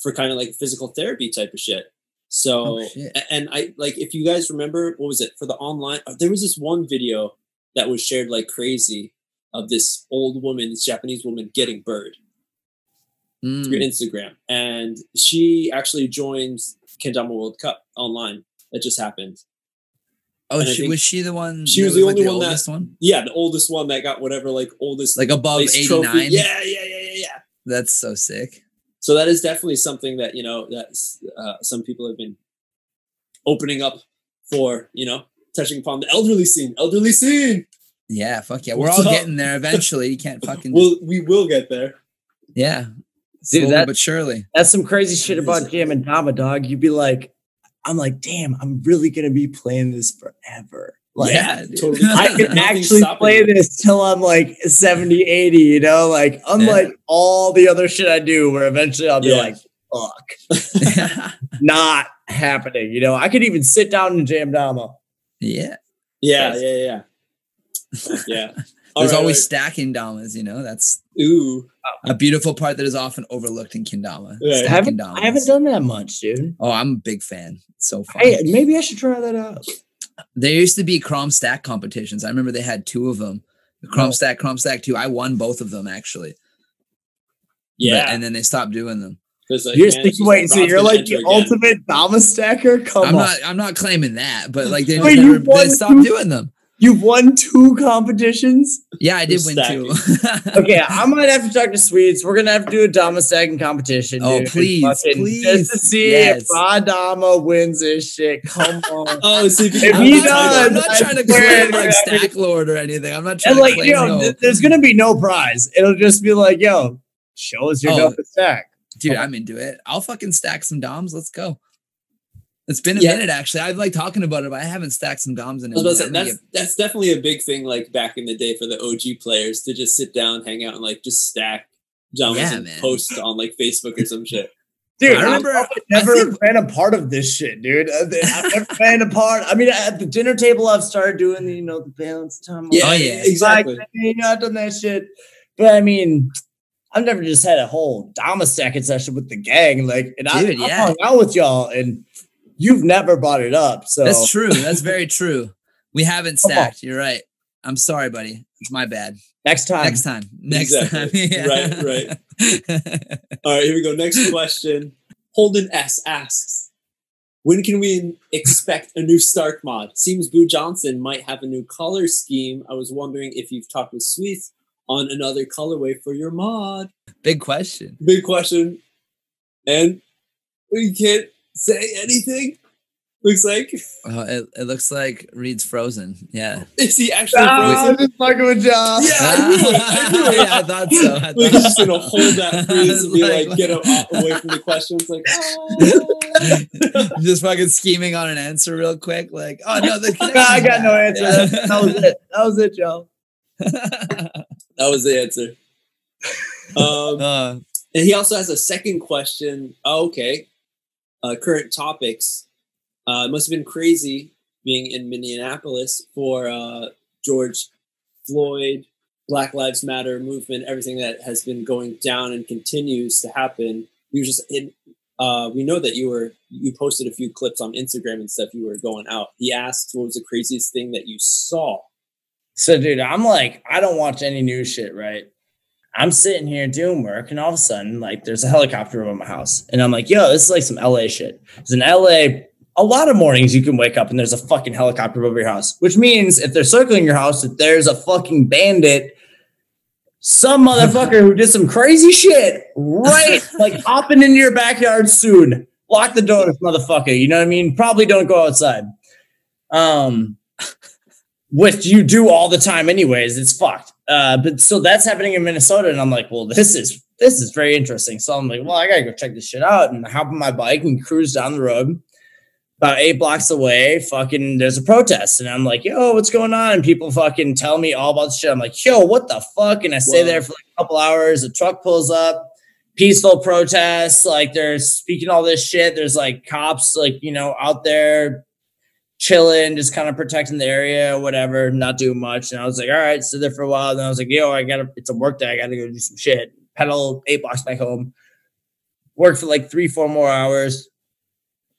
for kind of like physical therapy type of shit. So oh, shit. and I like if you guys remember, what was it for the online, there was this one video that was shared like crazy of this old woman, this Japanese woman getting bird through Instagram, and she actually joined Kendama World Cup online that just happened. Oh, she, was she the one? She was the only one that, one? Yeah, the oldest one that got whatever, like oldest, like above eighty-nine. Yeah, yeah, yeah, yeah, yeah. That's so sick. So that is definitely something that you know that's uh, some people have been opening up for. You know, touching upon the elderly scene, elderly scene. Yeah, fuck yeah, we're all getting there eventually. You can't fucking. Well, we will get there. Yeah. Dude, that, but surely. That's some crazy shit about Jam and Dama, dog. You'd be like, I'm like, damn, I'm really going to be playing this forever. Like, yeah, totally. I can actually play it. This till I'm like seventy, eighty, you know, like unlike yeah. all the other shit I do where eventually I'll be yeah. like, fuck, not happening. You know, I could even sit down and jam Dama. Yeah. Yeah. Yeah. Yeah. Yeah. There's right, always right. stacking Damas, you know, that's ooh a beautiful part that is often overlooked in Kendama. Right. I, haven't, I haven't done that much, dude. Oh, I'm a big fan. It's so fun. I, maybe I should try that out. There used to be Crom Stack competitions. I remember they had two of them. The Crom oh. Stack, Crom Stack two. I won both of them, actually. Yeah. But, and then they stopped doing them. Like, you're man, thinking, wait, so you're like the again. ultimate Dama stacker? Come I'm on. Not, I'm not claiming that, but like they, wait, never, they stopped two? doing them. You won two competitions? Yeah, I did You're win stacking. two. Okay, I might have to talk to Swedes. We're going to have to do a Dama stacking competition. Oh, dude. please, fucking, please. Just to see yes. if my Dama wins this shit. Come on. oh, see, if I'm he not, does, I'm not I trying to claim like Stack Lord or anything. I'm not trying and, like, to claim yo, no. th- There's going to be no prize. It'll just be like, yo, show us your oh, Dama stack. Dude, oh. I'm into it. I'll fucking stack some Doms. Let's go. It's been a yeah. minute, actually. I like talking about it, but I haven't stacked some D O Ms in it. That's, that's, that's definitely a big thing, like, back in the day for the O G players to just sit down, hang out, and, like, just stack D O Ms yeah, and man. post on, like, Facebook or some shit. Dude, I remember I've never think... been a part of this shit, dude. I've never been a part. I mean, at the dinner table, I've started doing, you know, the balance time. Yeah, oh, yeah, exactly. Like, you know, I've done that shit. But, I mean... I've never just had a whole Dama stacking session with the gang. Like, and Dude, I, yeah. I hung out with y'all and you've never brought it up. So that's true. That's very true. We haven't stacked. You're right. I'm sorry, buddy. It's my bad. Next time. Next time. Next exactly. time. Yeah. Right, right. All right, here we go. Next question. Holden S asks, when can we expect a new Stark mod? Seems Boo Johnson might have a new color scheme. I was wondering if you've talked with Sweets on another colorway for your mod. Big question. Big question. And we can't say anything. Looks like. Oh, it, it looks like Reed's frozen. Yeah. Is he actually ah, frozen? I'm just fucking with John. Yeah, I knew it. I knew it. Yeah, I thought so. I thought We're just going to hold that freeze and be like, like get him away from the questions. Like, oh. Just fucking scheming on an answer real quick. Like, oh, no. The I got no answer. Yeah. That was it. That was it, y'all. That was the answer. Um, uh, and he also has a second question. Oh, okay. Uh, current topics. Uh, it must have been crazy being in Minneapolis for uh, George Floyd, Black Lives Matter movement, everything that has been going down and continues to happen. You were just in. Uh, we know that you were. You posted a few clips on Instagram and stuff. You were going out. He asked, "What was the craziest thing that you saw?" So, dude, I'm like, I don't watch any news shit, right? I'm sitting here doing work, and all of a sudden, like, there's a helicopter over my house. And I'm like, yo, this is like some L A shit. Because in L A, a lot of mornings you can wake up and there's a fucking helicopter over your house, which means if they're circling your house, if there's a fucking bandit, some motherfucker who did some crazy shit, right? Like, hopping into your backyard soon. Lock the door, this motherfucker. You know what I mean? Probably don't go outside. Um... Which you do all the time anyways. It's fucked. Uh, but so that's happening in Minnesota. And I'm like, well, this is, this is very interesting. So I'm like, well, I gotta go check this shit out, and hop on my bike and cruise down the road about eight blocks away. Fucking there's a protest. And I'm like, yo, what's going on? And people fucking tell me all about the shit. I'm like, yo, what the fuck? And I stay Whoa. there for like a couple hours. A truck pulls up, peaceful protests. Like they're speaking all this shit. There's like cops, like, you know, out there, chilling, just kind of protecting the area, whatever, not doing much. And I was like, all right, stood there for a while. And I was like, yo, I gotta, it's a work day. I gotta go do some shit. Pedal eight blocks back home. Worked for like three, four more hours.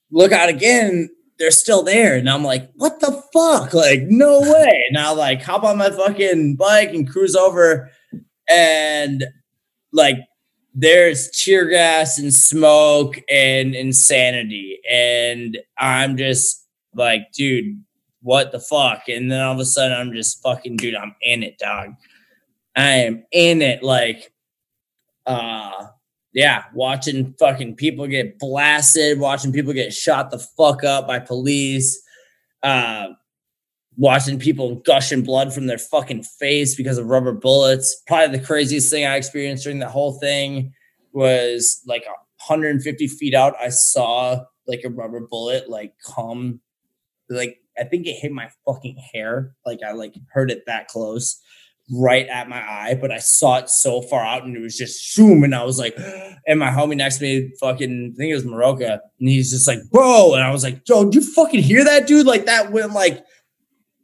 Look out again. They're still there. And I'm like, what the fuck? Like, no way. And I like hop on my fucking bike and cruise over. And like, there's tear gas and smoke and insanity. And I'm just, like, dude, what the fuck? And then all of a sudden, I'm just fucking, dude, I'm in it, dog. I am in it. Like, uh, yeah, watching fucking people get blasted, watching people get shot the fuck up by police, uh, watching people gushing blood from their fucking face because of rubber bullets. Probably the craziest thing I experienced during the whole thing was like one hundred fifty feet out. I saw like a rubber bullet, like come, like I think it hit my fucking hair. Like I like heard it that close, right at my eye, but I saw it so far out and it was just zoom. And I was like, and my homie next to me, fucking, I think it was Maroka, and he's just like, bro. And I was like, yo, do you fucking hear that, dude? Like that went like,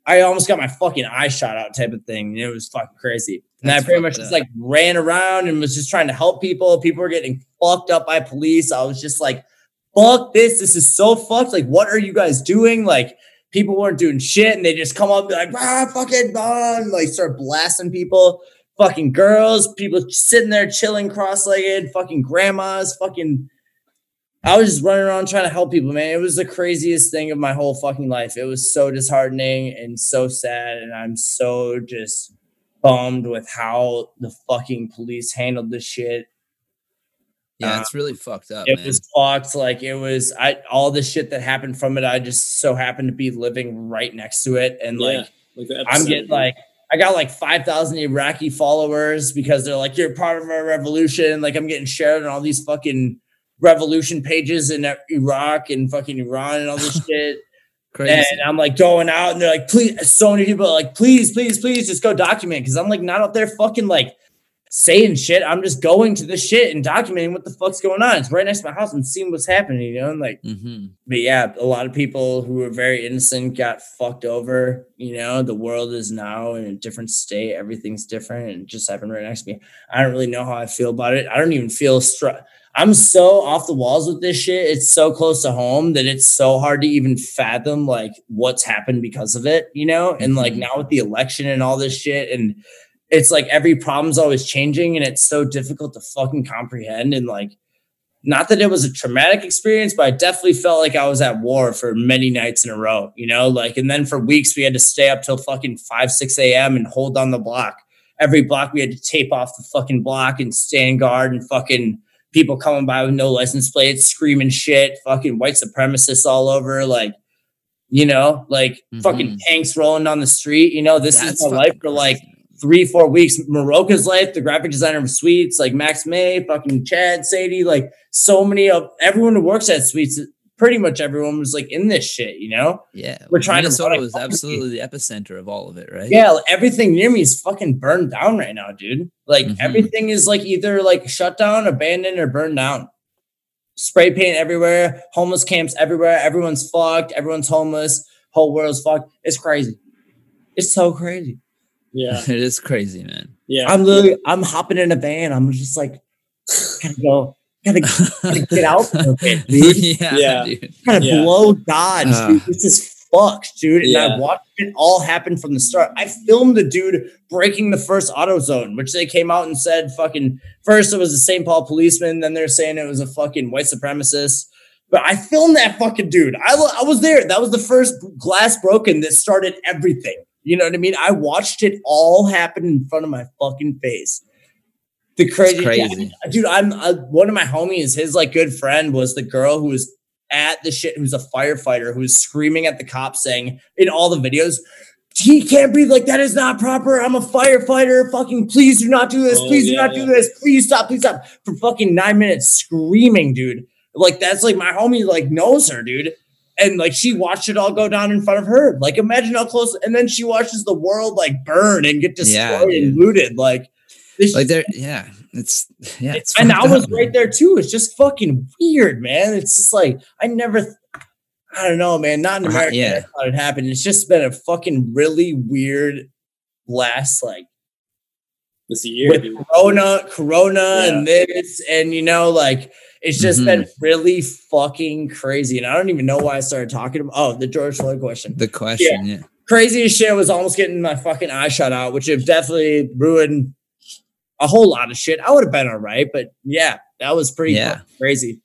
I almost got my fucking eye shot out type of thing. And it was fucking crazy. And That's I pretty much up. just like ran around and was just trying to help people. People were getting fucked up by police. I was just like, fuck this. This is so fucked. Like, what are you guys doing? Like, people weren't doing shit, and they just come up and be like, ah, fucking, ah, and like start blasting people, fucking girls, people sitting there chilling cross-legged, fucking grandmas, fucking. I was just running around trying to help people, man. It was the craziest thing of my whole fucking life. It was so disheartening and so sad, and I'm so just bummed with how the fucking police handled this shit. Yeah, it's really fucked up. Um, it man. was fucked. Like it was, I all the shit that happened from it. I just so happened to be living right next to it, and yeah, like, like I'm getting like, I got like five thousand Iraqi followers because they're like, you're part of our revolution. Like I'm getting shared on all these fucking revolution pages in Iraq and fucking Iran and all this shit. Crazy. And I'm like going out, and they're like, please, so many people are like, please, please, please, just go document, because I'm like not out there fucking like saying shit. I'm just going to this shit and documenting what the fuck's going on. It's right next to my house and seeing what's happening, you know? And like, mm-hmm. But yeah, a lot of people who were very innocent got fucked over. You know, the world is now in a different state. Everything's different. And it just happened right next to me. I don't really know how I feel about it. I don't even feel struck. I'm so off the walls with this shit. It's so close to home that it's so hard to even fathom like what's happened because of it, you know? And like now with the election and all this shit, and it's like every problem's always changing, and it's so difficult to fucking comprehend. And like, not that it was a traumatic experience, but I definitely felt like I was at war for many nights in a row, you know, like, and then for weeks we had to stay up till fucking five, six a.m. and hold on the block. Every block we had to tape off the fucking block and stand guard, and fucking people coming by with no license plates, screaming shit, fucking white supremacists all over. Like, you know, like mm-hmm. fucking tanks rolling down the street. You know, this That's is my life for like three, four weeks, Maroka's life, the graphic designer of Sweets, like Max May, fucking Chad, Sadie, like so many of everyone who works at Sweets, pretty much everyone was like in this shit, you know? Yeah. We're trying Minnesota to- was absolutely the epicenter of all of it, right? Yeah. Like, everything near me is fucking burned down right now, dude. Like mm-hmm. everything is like either like shut down, abandoned, or burned down. Spray paint everywhere, homeless camps everywhere. Everyone's fucked. Everyone's homeless. Whole world's fucked. It's crazy. It's so crazy. Yeah, it is crazy, man. Yeah, I'm literally, I'm hopping in a van. I'm just like, gotta go, gotta, gotta get out for a bit, dude. Yeah, yeah. Dude. Gotta yeah. blow dodge, uh, dude. This is fucked, dude. And yeah. I watched it all happen from the start. I filmed the dude breaking the first AutoZone, which they came out and said, fucking, first it was a Saint Paul policeman, then they're saying it was a fucking white supremacist. But I filmed that fucking dude. I, I was there. That was the first glass broken that started everything. You know what I mean? I watched it all happen in front of my fucking face. The crazy, crazy. Yeah, dude. I'm uh, one of my homies. His like good friend was the girl who was at the shit, who's a firefighter, who's screaming at the cops, saying in all the videos, "He can't breathe. Like that is not proper. I'm a firefighter. Fucking please do not do this. Oh, please yeah, do not yeah. do this. Please stop. Please stop." For fucking nine minutes, screaming, dude. Like that's like my homie. Like knows her, dude. And like she watched it all go down in front of her. Like imagine how close. And then she watches the world like burn and get destroyed yeah, and looted. Like, this like there. Yeah, it's yeah. It's and I was right there too. It's just fucking weird, man. It's just like I never. I don't know, man. Not in America. Uh, yeah. I thought it happened. It's just been a fucking really weird last like this year. With dude. Corona, Corona, yeah. and this, and you know, like. It's just mm-hmm. been really fucking crazy. And I don't even know why I started talking about oh, the George Floyd question. The question, yeah. yeah. Craziest shit was almost getting my fucking eye shot out, which have definitely ruined a whole lot of shit. I would have been all right, but yeah, that was pretty yeah. crazy.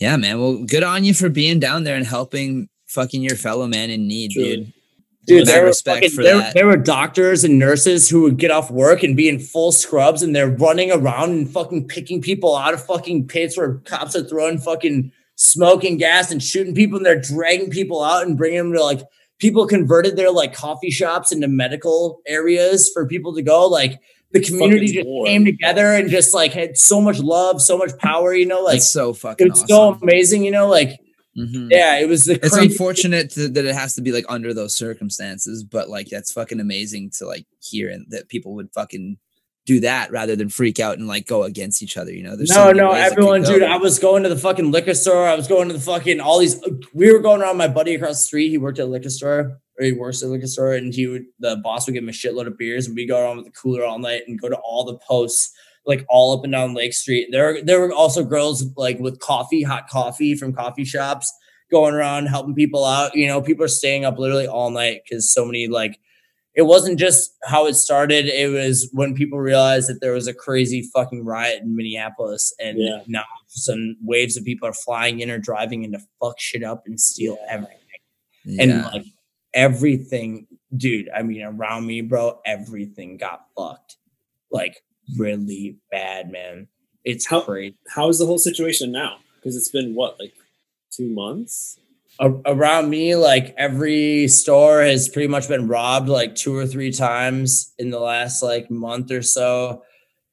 Yeah, man. Well, good on you for being down there and helping fucking your fellow man in need, True. dude. Dude, there were, fucking, there, there were doctors and nurses who would get off work and be in full scrubs, and they're running around and fucking picking people out of fucking pits where cops are throwing fucking smoke and gas and shooting people, and they're dragging people out and bringing them to like people converted their like coffee shops into medical areas for people to go. Like the community just war. came together and just like had so much love, so much power, you know, like it's so fucking it's awesome. so amazing, you know, like, mm-hmm. yeah, it was the it's crazy- unfortunate to, that it has to be like under those circumstances, but like, that's fucking amazing to like hear and that people would fucking do that rather than freak out and like go against each other, you know. There's no, no, everyone, dude. I was going to the fucking liquor store. I was going to the fucking all these. We were going around. My buddy across the street, he worked at a liquor store, or he works at a liquor store, and he would. The boss would give him a shitload of beers, and we go around with the cooler all night and go to all the posts, like all up and down Lake Street. There, there were also girls like with coffee, hot coffee from coffee shops, going around helping people out. You know, people are staying up literally all night because so many like. It wasn't just how it started. It was when people realized that there was a crazy fucking riot in Minneapolis, and yeah. now some waves of people are flying in or driving in to fuck shit up and steal yeah. everything. Yeah. And like everything, dude, I mean, around me, bro, everything got fucked like really bad, man. It's how, crazy. How is the whole situation now? Because it's been what, like two months? Around me, like every store has pretty much been robbed like two or three times in the last like month or so,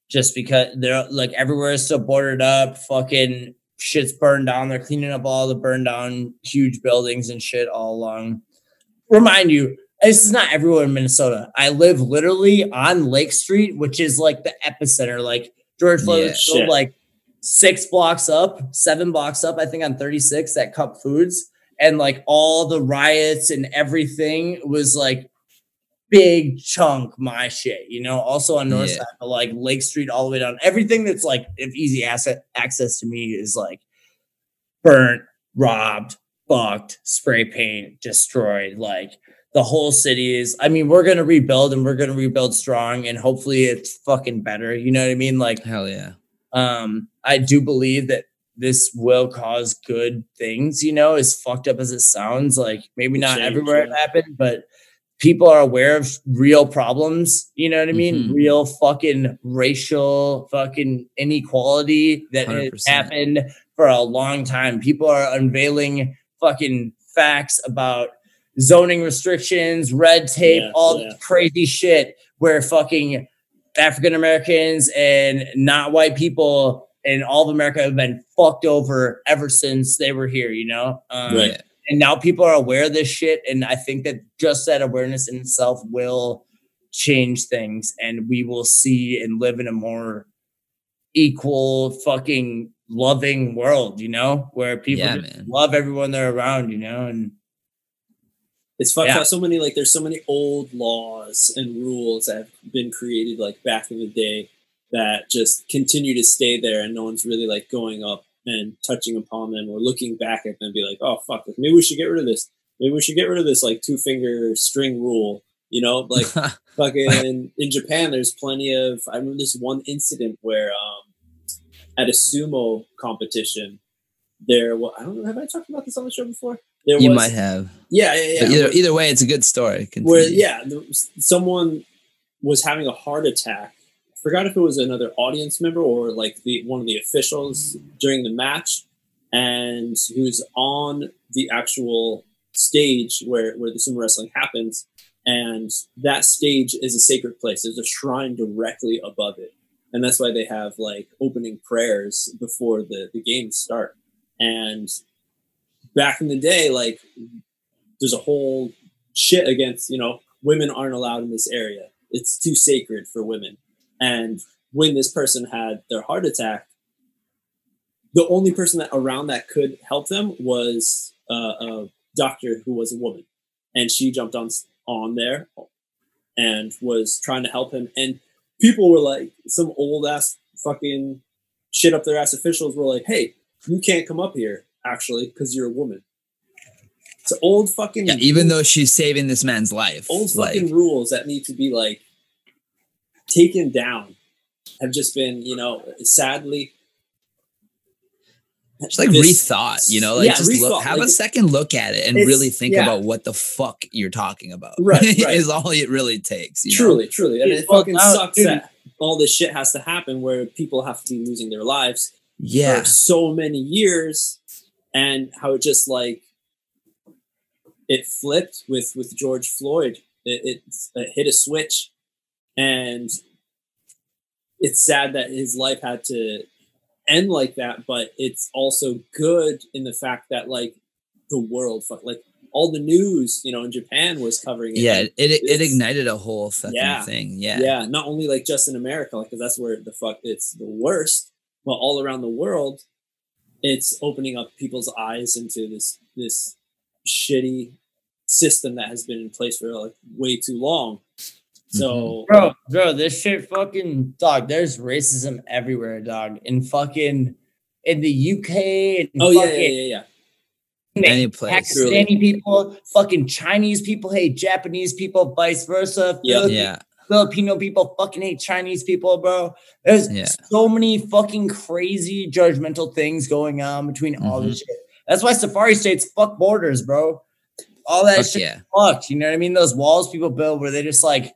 just because they're like everywhere is still boarded up. Fucking shit's burned down. They're cleaning up all the burned down huge buildings and shit all along. Remind you, this is not everywhere in Minnesota. I live literally on Lake Street, which is like the epicenter. Like George Floyd, yeah, still like six blocks up, seven blocks up, I think on thirty-six at Cup Foods. And like all the riots and everything was like big chunk my shit, you know, also on north yeah. side, but like Lake Street all the way down. Everything that's like if easy asset access to me is like burnt, robbed, fucked, spray paint, destroyed. Like the whole city is, I mean, we're going to rebuild and we're going to rebuild strong and hopefully it's fucking better. You know what I mean? Like, hell yeah. Um, I do believe that this will cause good things, you know, as fucked up as it sounds. Like maybe not change, everywhere yeah. it happened, but people are aware of real problems. You know what I mean? Mm-hmm. Real fucking racial fucking inequality that one hundred percent has happened for a long time. People are unveiling fucking facts about zoning restrictions, red tape, yeah, all yeah. crazy shit where fucking African-Americans and not white people and all of America have been fucked over ever since they were here, you know? Um, right. And now people are aware of this shit. And I think that just that awareness in itself will change things. And we will see and live in a more equal, fucking loving world, you know? Where people yeah, just love everyone they're around, you know? And it's fucked yeah. how so many, like, there's so many old laws and rules that have been created, like, back in the day, that just continue to stay there and no one's really like going up and touching upon them or looking back at them and be like, oh, fuck, like, maybe we should get rid of this. Maybe we should get rid of this like two finger string rule, you know, like fucking in, in Japan, there's plenty of, I remember this one incident where um, at a sumo competition there, well, I don't know, have I talked about this on the show before? There you was, might have. Yeah, yeah, yeah. Either, either way, it's a good story. Continue. Where, yeah, there was, someone was having a heart attack. Forgot if it was another audience member or like the one of the officials during the match, and he was on the actual stage where, where the sumo wrestling happens, and that stage is a sacred place. There's a shrine directly above it, and that's why they have like opening prayers before the, the games start. And back in the day, like there's a whole shit against, you know, women aren't allowed in this area. It's too sacred for women. And when this person had their heart attack, the only person that around that could help them was uh, a doctor who was a woman. And she jumped on on there and was trying to help him. And people were like, some old ass fucking shit up their ass officials were like, hey, you can't come up here, actually, because you're a woman. It's old fucking... Yeah, even though she's saving this man's life. Old fucking like, rules that need to be like, taken down have just been, you know, sadly just like this, rethought, you know, like yeah, just rethought. Look, have like, a second look at it and really think yeah. about what the fuck you're talking about. Right, right. Is all it really takes. You truly, know? truly. I mean, it fucking out, sucks dude. that all this shit has to happen where people have to be losing their lives yeah. for so many years, and how it just like it flipped with with George Floyd. It, it, it hit a switch. And it's sad that his life had to end like that, but it's also good in the fact that, like, the world, like, all the news, you know, in Japan was covering it. Yeah, it it, it ignited a whole fucking yeah, thing. Yeah, yeah, not only like just in America, like, because that's where the fuck it's the worst, but all around the world, it's opening up people's eyes into this this shitty system that has been in place for like way too long. So, bro, bro, this shit fucking, dog, there's racism everywhere, dog. In fucking, in the U K. And oh, fucking, yeah, yeah, yeah, yeah. Any place. Pakistani really. people, fucking Chinese people hate Japanese people, vice versa. Yep. Filip- yeah. Filipino people fucking hate Chinese people, bro. There's yeah. so many fucking crazy judgmental things going on between mm-hmm. all this shit. That's why Safari State's fuck borders, bro. All that fuck shit yeah. fucked. You know what I mean? Those walls people build where they just like,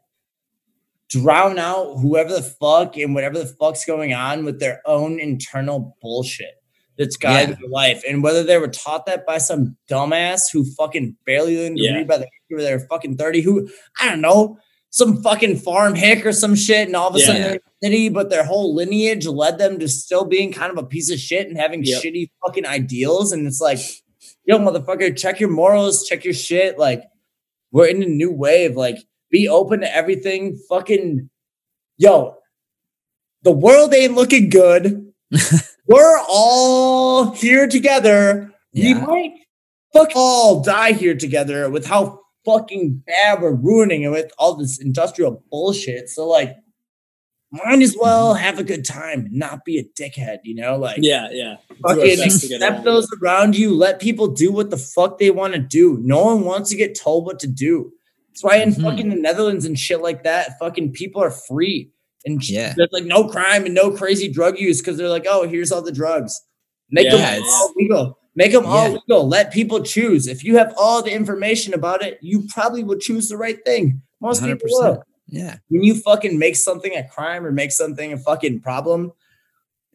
drown out whoever the fuck and whatever the fuck's going on with their own internal bullshit that's guided yeah. their life. And whether they were taught that by some dumbass who fucking barely learned to yeah. read by the age they were fucking thirty, who, I don't know, some fucking farm hick or some shit, and all of a yeah. sudden they're in the city, but their whole lineage led them to still being kind of a piece of shit and having yep. shitty fucking ideals. And it's like, yo, motherfucker, check your morals, check your shit. Like, we're in a new wave. Like, be open to everything. Fucking, yo, the world ain't looking good. We're all here together. Yeah. We might fuck all die here together with how fucking bad we're ruining it with all this industrial bullshit. So, like, might as well have a good time, not be a dickhead, you know? Like, yeah, yeah. Fucking accept those around you. Let people do what the fuck they want to do. No one wants to get told what to do. That's why in mm-hmm. fucking the Netherlands and shit like that, fucking people are free and yeah. there's like no crime and no crazy drug use because they're like, oh, here's all the drugs. Make yeah, them it's... all legal. Make them yeah. all legal. Let people choose. If you have all the information about it, you probably will choose the right thing. Most one hundred percent. People will. Yeah. When you fucking make something a crime or make something a fucking problem,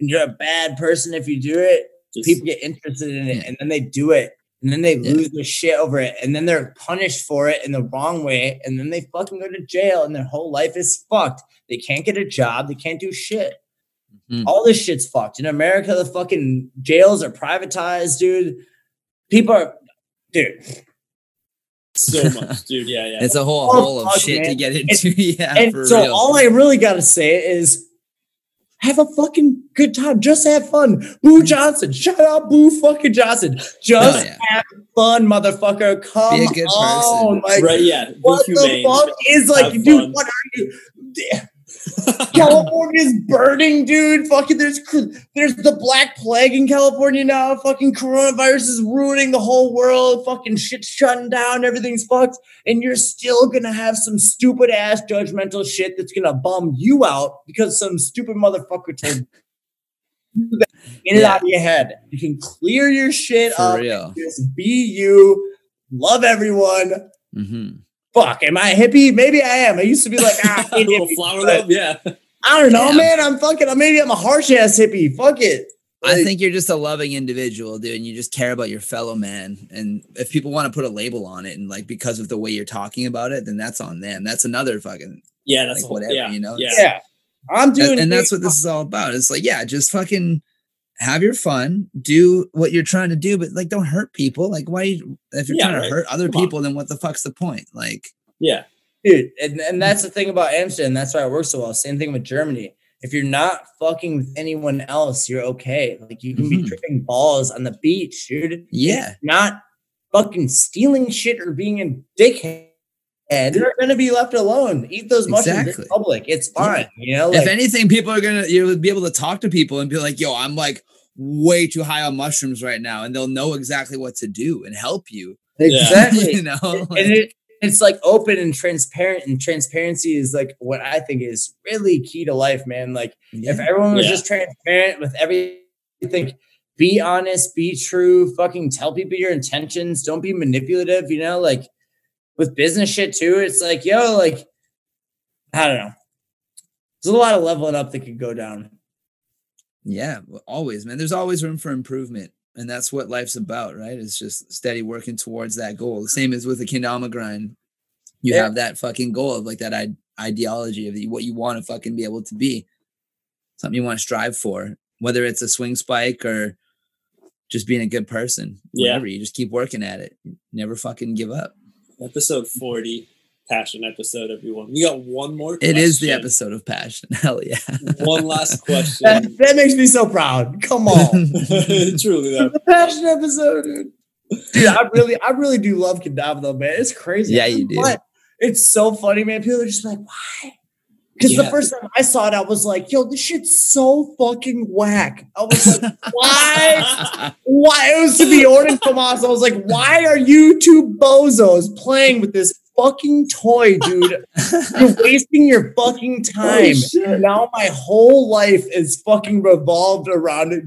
and you're a bad person if you do it, just, people get interested in it yeah. and then they do it. And then they yeah. lose their shit over it. And then they're punished for it in the wrong way. And then they fucking go to jail and their whole life is fucked. They can't get a job. They can't do shit. Mm-hmm. All this shit's fucked. In America, the fucking jails are privatized, dude. People are... Dude. So much, dude. Yeah, yeah. It's a whole oh, hole fuck, of shit man. to get into. And, yeah, and for so real. All I really got to say is... Have a fucking good time. Just have fun. Boo Johnson. Shout out Boo fucking Johnson. Just oh, yeah. have fun, motherfucker. Come Be a good on. Person. Like, right, yeah. Be what humane. The fuck is like, have dude, fun. What are you? California's burning, dude. Fucking there's there's the Black Plague in California now. Fucking coronavirus is ruining the whole world. Fucking shit's shutting down. Everything's fucked. And you're still gonna have some stupid ass judgmental shit that's gonna bum you out because some stupid motherfucker told you that. Get it yeah. out of your head. You can clear your shit For up. Real. And just be you. Love everyone. Mm-hmm. Fuck, am I a hippie? Maybe I am. I used to be like, ah, a little hippie, flower up, yeah. I don't know, yeah. man. I'm fucking, maybe I'm a harsh ass hippie. Fuck it. Like, I think you're just a loving individual, dude, and you just care about your fellow man. And if people want to put a label on it and like because of the way you're talking about it, then that's on them. That's another fucking yeah, that's like, whole, whatever, yeah, you know. Yeah. yeah. I'm doing and, and that's what this is all about. It's like, yeah, just fucking have your fun, do what you're trying to do, but like, don't hurt people. Like, why? You, if you're yeah, trying right. to hurt other Come people, on. Then what the fuck's the point? Like, yeah, dude. And, and that's the thing about Amsterdam. That's why it works so well. Same thing with Germany. If you're not fucking with anyone else, you're okay. Like, you can mm-hmm. be tripping balls on the beach, dude. Yeah, if you're not fucking stealing shit or being a dickhead. And you're gonna be left alone. Eat those mushrooms exactly. in public. It's fine. Yeah. You know, like, if anything, people are gonna you'll be able to talk to people and be like, "Yo, I'm like way too high on mushrooms right now," and they'll know exactly what to do and help you. Exactly. You know, and like, it, it's like open and transparent, and transparency is like what I think is really key to life, man. Like yeah. if everyone was yeah. just transparent with everything. Be honest. Be true. Fucking tell people your intentions. Don't be manipulative. You know, like. With business shit too, it's like, yo, like, I don't know. There's a lot of leveling up that could go down. Yeah, always, man. There's always room for improvement. And that's what life's about, right? It's just steady working towards that goal. The same as with the Kendama grind. You yeah. have that fucking goal of like that I- ideology of what you want to fucking be able to be. something you want to strive for, whether it's a swing spike or just being a good person. Whatever. Yeah. You just keep working at it. Never fucking give up. Episode forty, passion episode, everyone. We got one more question. It is the episode of passion. Hell yeah. One last question. That, that makes me so proud. Come on. Truly, though. The passion episode, dude. Dude, I really, I really do love Kendama, though, man. It's crazy. Yeah, you do. But it's so funny, man. People are just like, why? Because yeah. the first time I saw it, I was like, yo, this shit's so fucking whack. I was like, why? Why? It was to the Orton Tomas. I was like, why are you two bozos playing with this fucking toy, dude? You're wasting your fucking time. And now my whole life is fucking revolved around it.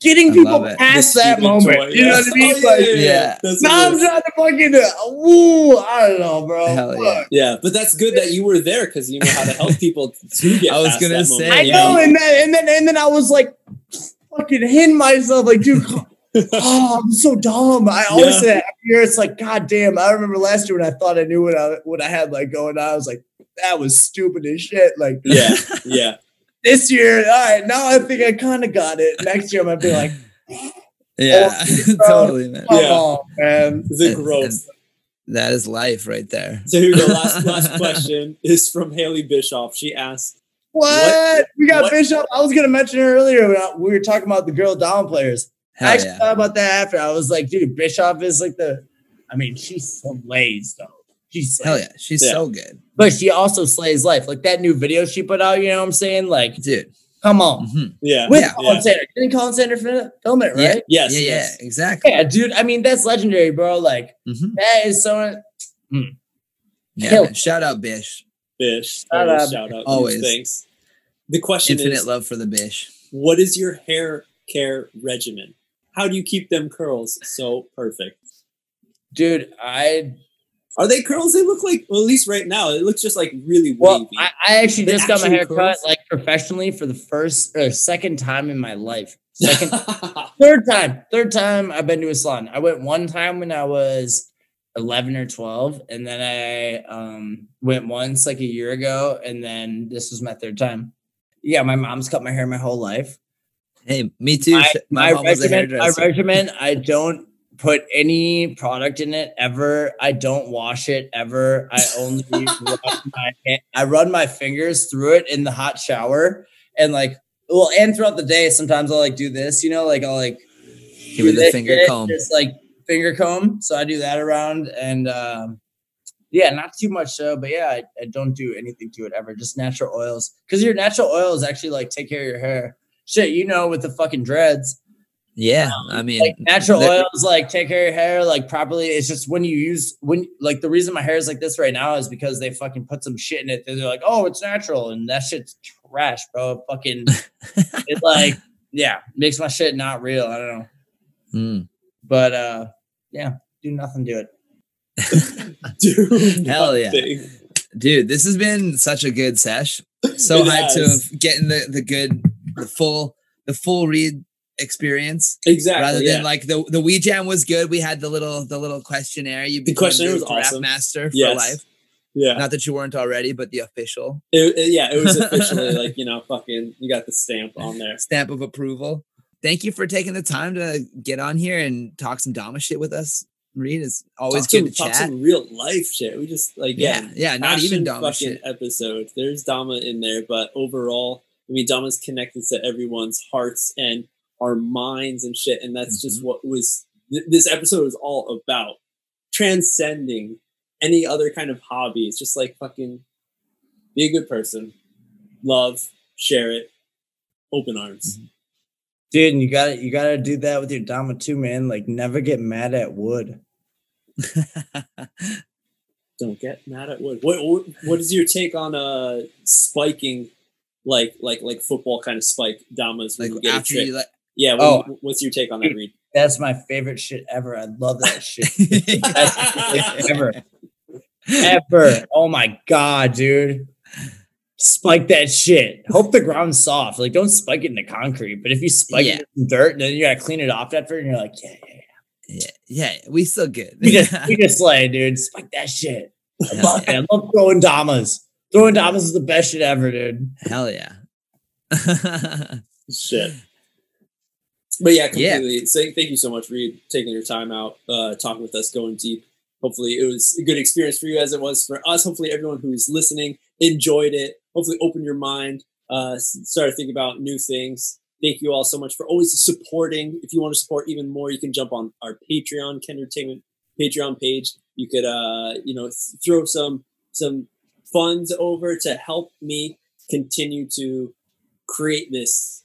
Getting I people past that moment. Toy, you yes. know what I mean? Oh, yeah, like, yeah. yeah. Now I'm trying to fucking, uh, woo, I don't know, bro. Yeah. yeah, but that's good that you were there because you know how to help people to get I was past gonna that say, moment. I yeah. know, and then, and then and then I was like fucking hitting myself, like, dude, oh, I'm so dumb. I always yeah. say that after year, it's like, God damn, I remember last year when I thought I knew what I, what I had like going on. I was like, that was stupid as shit. Like, yeah, yeah. This year, all right, now I think I kind of got it. Next year, I might be like, yeah, oh, totally, man. Come yeah. on, man. The growth. That is life right there. So here we go. Last, last question is from Haley Bischoff. She asked, what? what? We got what? Bischoff. I was going to mention her earlier. We were talking about the girl down players. Hell I actually yeah. thought about that after. I was like, dude, Bischoff is like the, I mean, she slays, though. She slays. Hell yeah. She's yeah. so good. But she also slays life. Like that new video she put out, you know what I'm saying? Like, dude, come on. Mm-hmm. Yeah. With yeah. Colin yeah. Sander. Didn't Colin Sander film it, right? Yeah. Yes. Yeah, yes. yeah, exactly. Yeah, dude. I mean, that's legendary, bro. Like, mm-hmm. that is so. Mm. Yeah. Shout out, Bish. Bish. Shout always, out. Shout out. Always. Thanks. The question Infinite is. Infinite love for the Bish. What is your hair care regimen? How do you keep them curls so perfect? Dude, I. Are they curls? They look like, well, at least right now, it looks just like really wavy. Well, I, I actually they just got my hair curls? cut like professionally for the first or second time in my life. Second, third time, third time I've been to a salon. I went one time when I was eleven or twelve, and then I um, went once like a year ago, and then this was my third time. Yeah, my mom's cut my hair my whole life. Hey, me too. I, my my regimen, I recommend I don't. Put any product in it ever. I don't wash it ever. I only run my hand, I run my fingers through it in the hot shower and like well, and throughout the day. Sometimes I'll like do this, you know, like I'll like give it the finger comb, just like finger comb. So I do that around and um, yeah, not too much so, but yeah, I, I don't do anything to it ever. Just natural oils because your natural oils actually like take care of your hair. Shit, you know, with the fucking dreads. Yeah, I mean, like natural oils like take care of your hair like properly. It's just when you use when like the reason my hair is like this right now is because they fucking put some shit in it. They're like, oh, it's natural, and that shit's trash, bro. Fucking, it like yeah, makes my shit not real. I don't know, mm. but uh, yeah, do nothing to it. do Hell nothing. yeah, dude, this has been such a good sesh. So hyped to have getting the the good the full the full read. Experience exactly rather than yeah. like the the Wii Jam was good. We had the little the little questionnaire. You became the questionnaire was awesome. Master yes. for life. Yeah, not that you weren't already, but the official. It, it, yeah, it was officially like you know fucking you got the stamp on there, stamp of approval. Thank you for taking the time to get on here and talk some Dama shit with us. Reed is always talk good some, to chat. Talk some real life shit. We just like yeah yeah, yeah not even Dama shit episode. There's Dama in there, but overall, I mean Dama's connected to everyone's hearts and. Our minds and shit. And that's mm-hmm. just what was, th- this episode was all about transcending any other kind of hobby. It's just like fucking be a good person, love, share it, open arms. Mm-hmm. Dude. And you gotta, you gotta do that with your Dama too, man. Like never get mad at wood. Don't get mad at wood. What, what, what is your take on uh spiking? Like, like, like football kind of spike Damas. Like get after you like, Yeah, oh, what's your take on that, Reed? That's my favorite shit ever. I love that shit. That's ever. Ever. Oh, my God, dude. Spike that shit. Hope the ground's soft. Like, don't spike it in the concrete. But if you spike yeah. it in dirt, and then you got to clean it off after, and you're like, yeah, yeah, yeah. Yeah, yeah. We still good. we, just, we just slay, dude. Spike that shit. I love, I love throwing Damas. Throwing Damas is the best shit ever, dude. Hell yeah. Shit. But yeah, completely. Yeah. So, thank you so much, Reed, taking your time out, uh, talking with us, going deep. Hopefully it was a good experience for you as it was for us. Hopefully everyone who's listening enjoyed it. Hopefully opened your mind, uh, started to think about new things. Thank you all so much for always supporting. If you want to support even more, you can jump on our Patreon, Kendertainment Patreon page. You could, uh, you know, th- throw some some funds over to help me continue to create this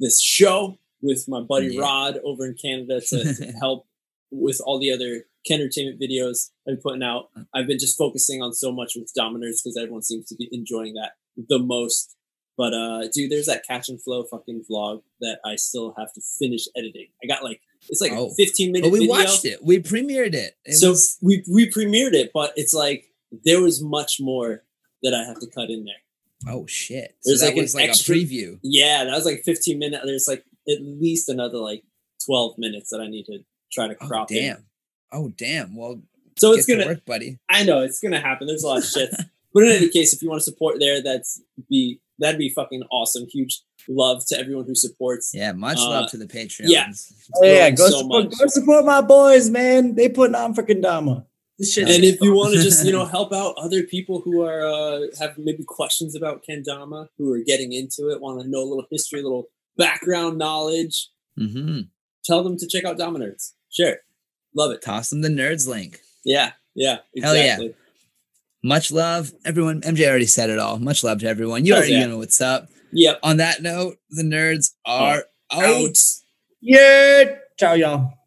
this show with my buddy yeah. Rod over in Canada to, to help with all the other Kendertainment videos I'm putting out. I've been just focusing on so much with Dama Nerds because everyone seems to be enjoying that the most. But, uh, dude, there's that Catch and Flow fucking vlog that I still have to finish editing. I got like, it's like oh. a fifteen minute video. But we video. watched it. We premiered it. it so was... we we premiered it, but it's like there was much more that I have to cut in there. Oh, shit. There's so that like was like extra... a preview. Yeah, that was like fifteen minutes. There's like at least another like twelve minutes that I need to try to crop oh, damn. in. Oh, damn. Well, so it's going to work, buddy. I know. It's going to happen. There's a lot of shit. But in any case, if you want to support there, that's be that'd be fucking awesome. Huge love to everyone who supports. Yeah, much uh, love to the Patreons. Yeah, oh, yeah go, so support, go support my boys, man. They putting on freaking Dama. This shit. And if fun. you want to just, you know, help out other people who are uh, have maybe questions about Kendama, who are getting into it, want to know a little history, a little background knowledge, mm-hmm. tell them to check out Dama Nerds. Sure. Love it. Toss them the Nerds link. Yeah, yeah, exactly. Hell yeah. Much love, everyone. M J already said it all. Much love to everyone. You already yeah. know what's up. Yep. On that note, the nerds are oh. out. out. Yeah. Ciao, y'all.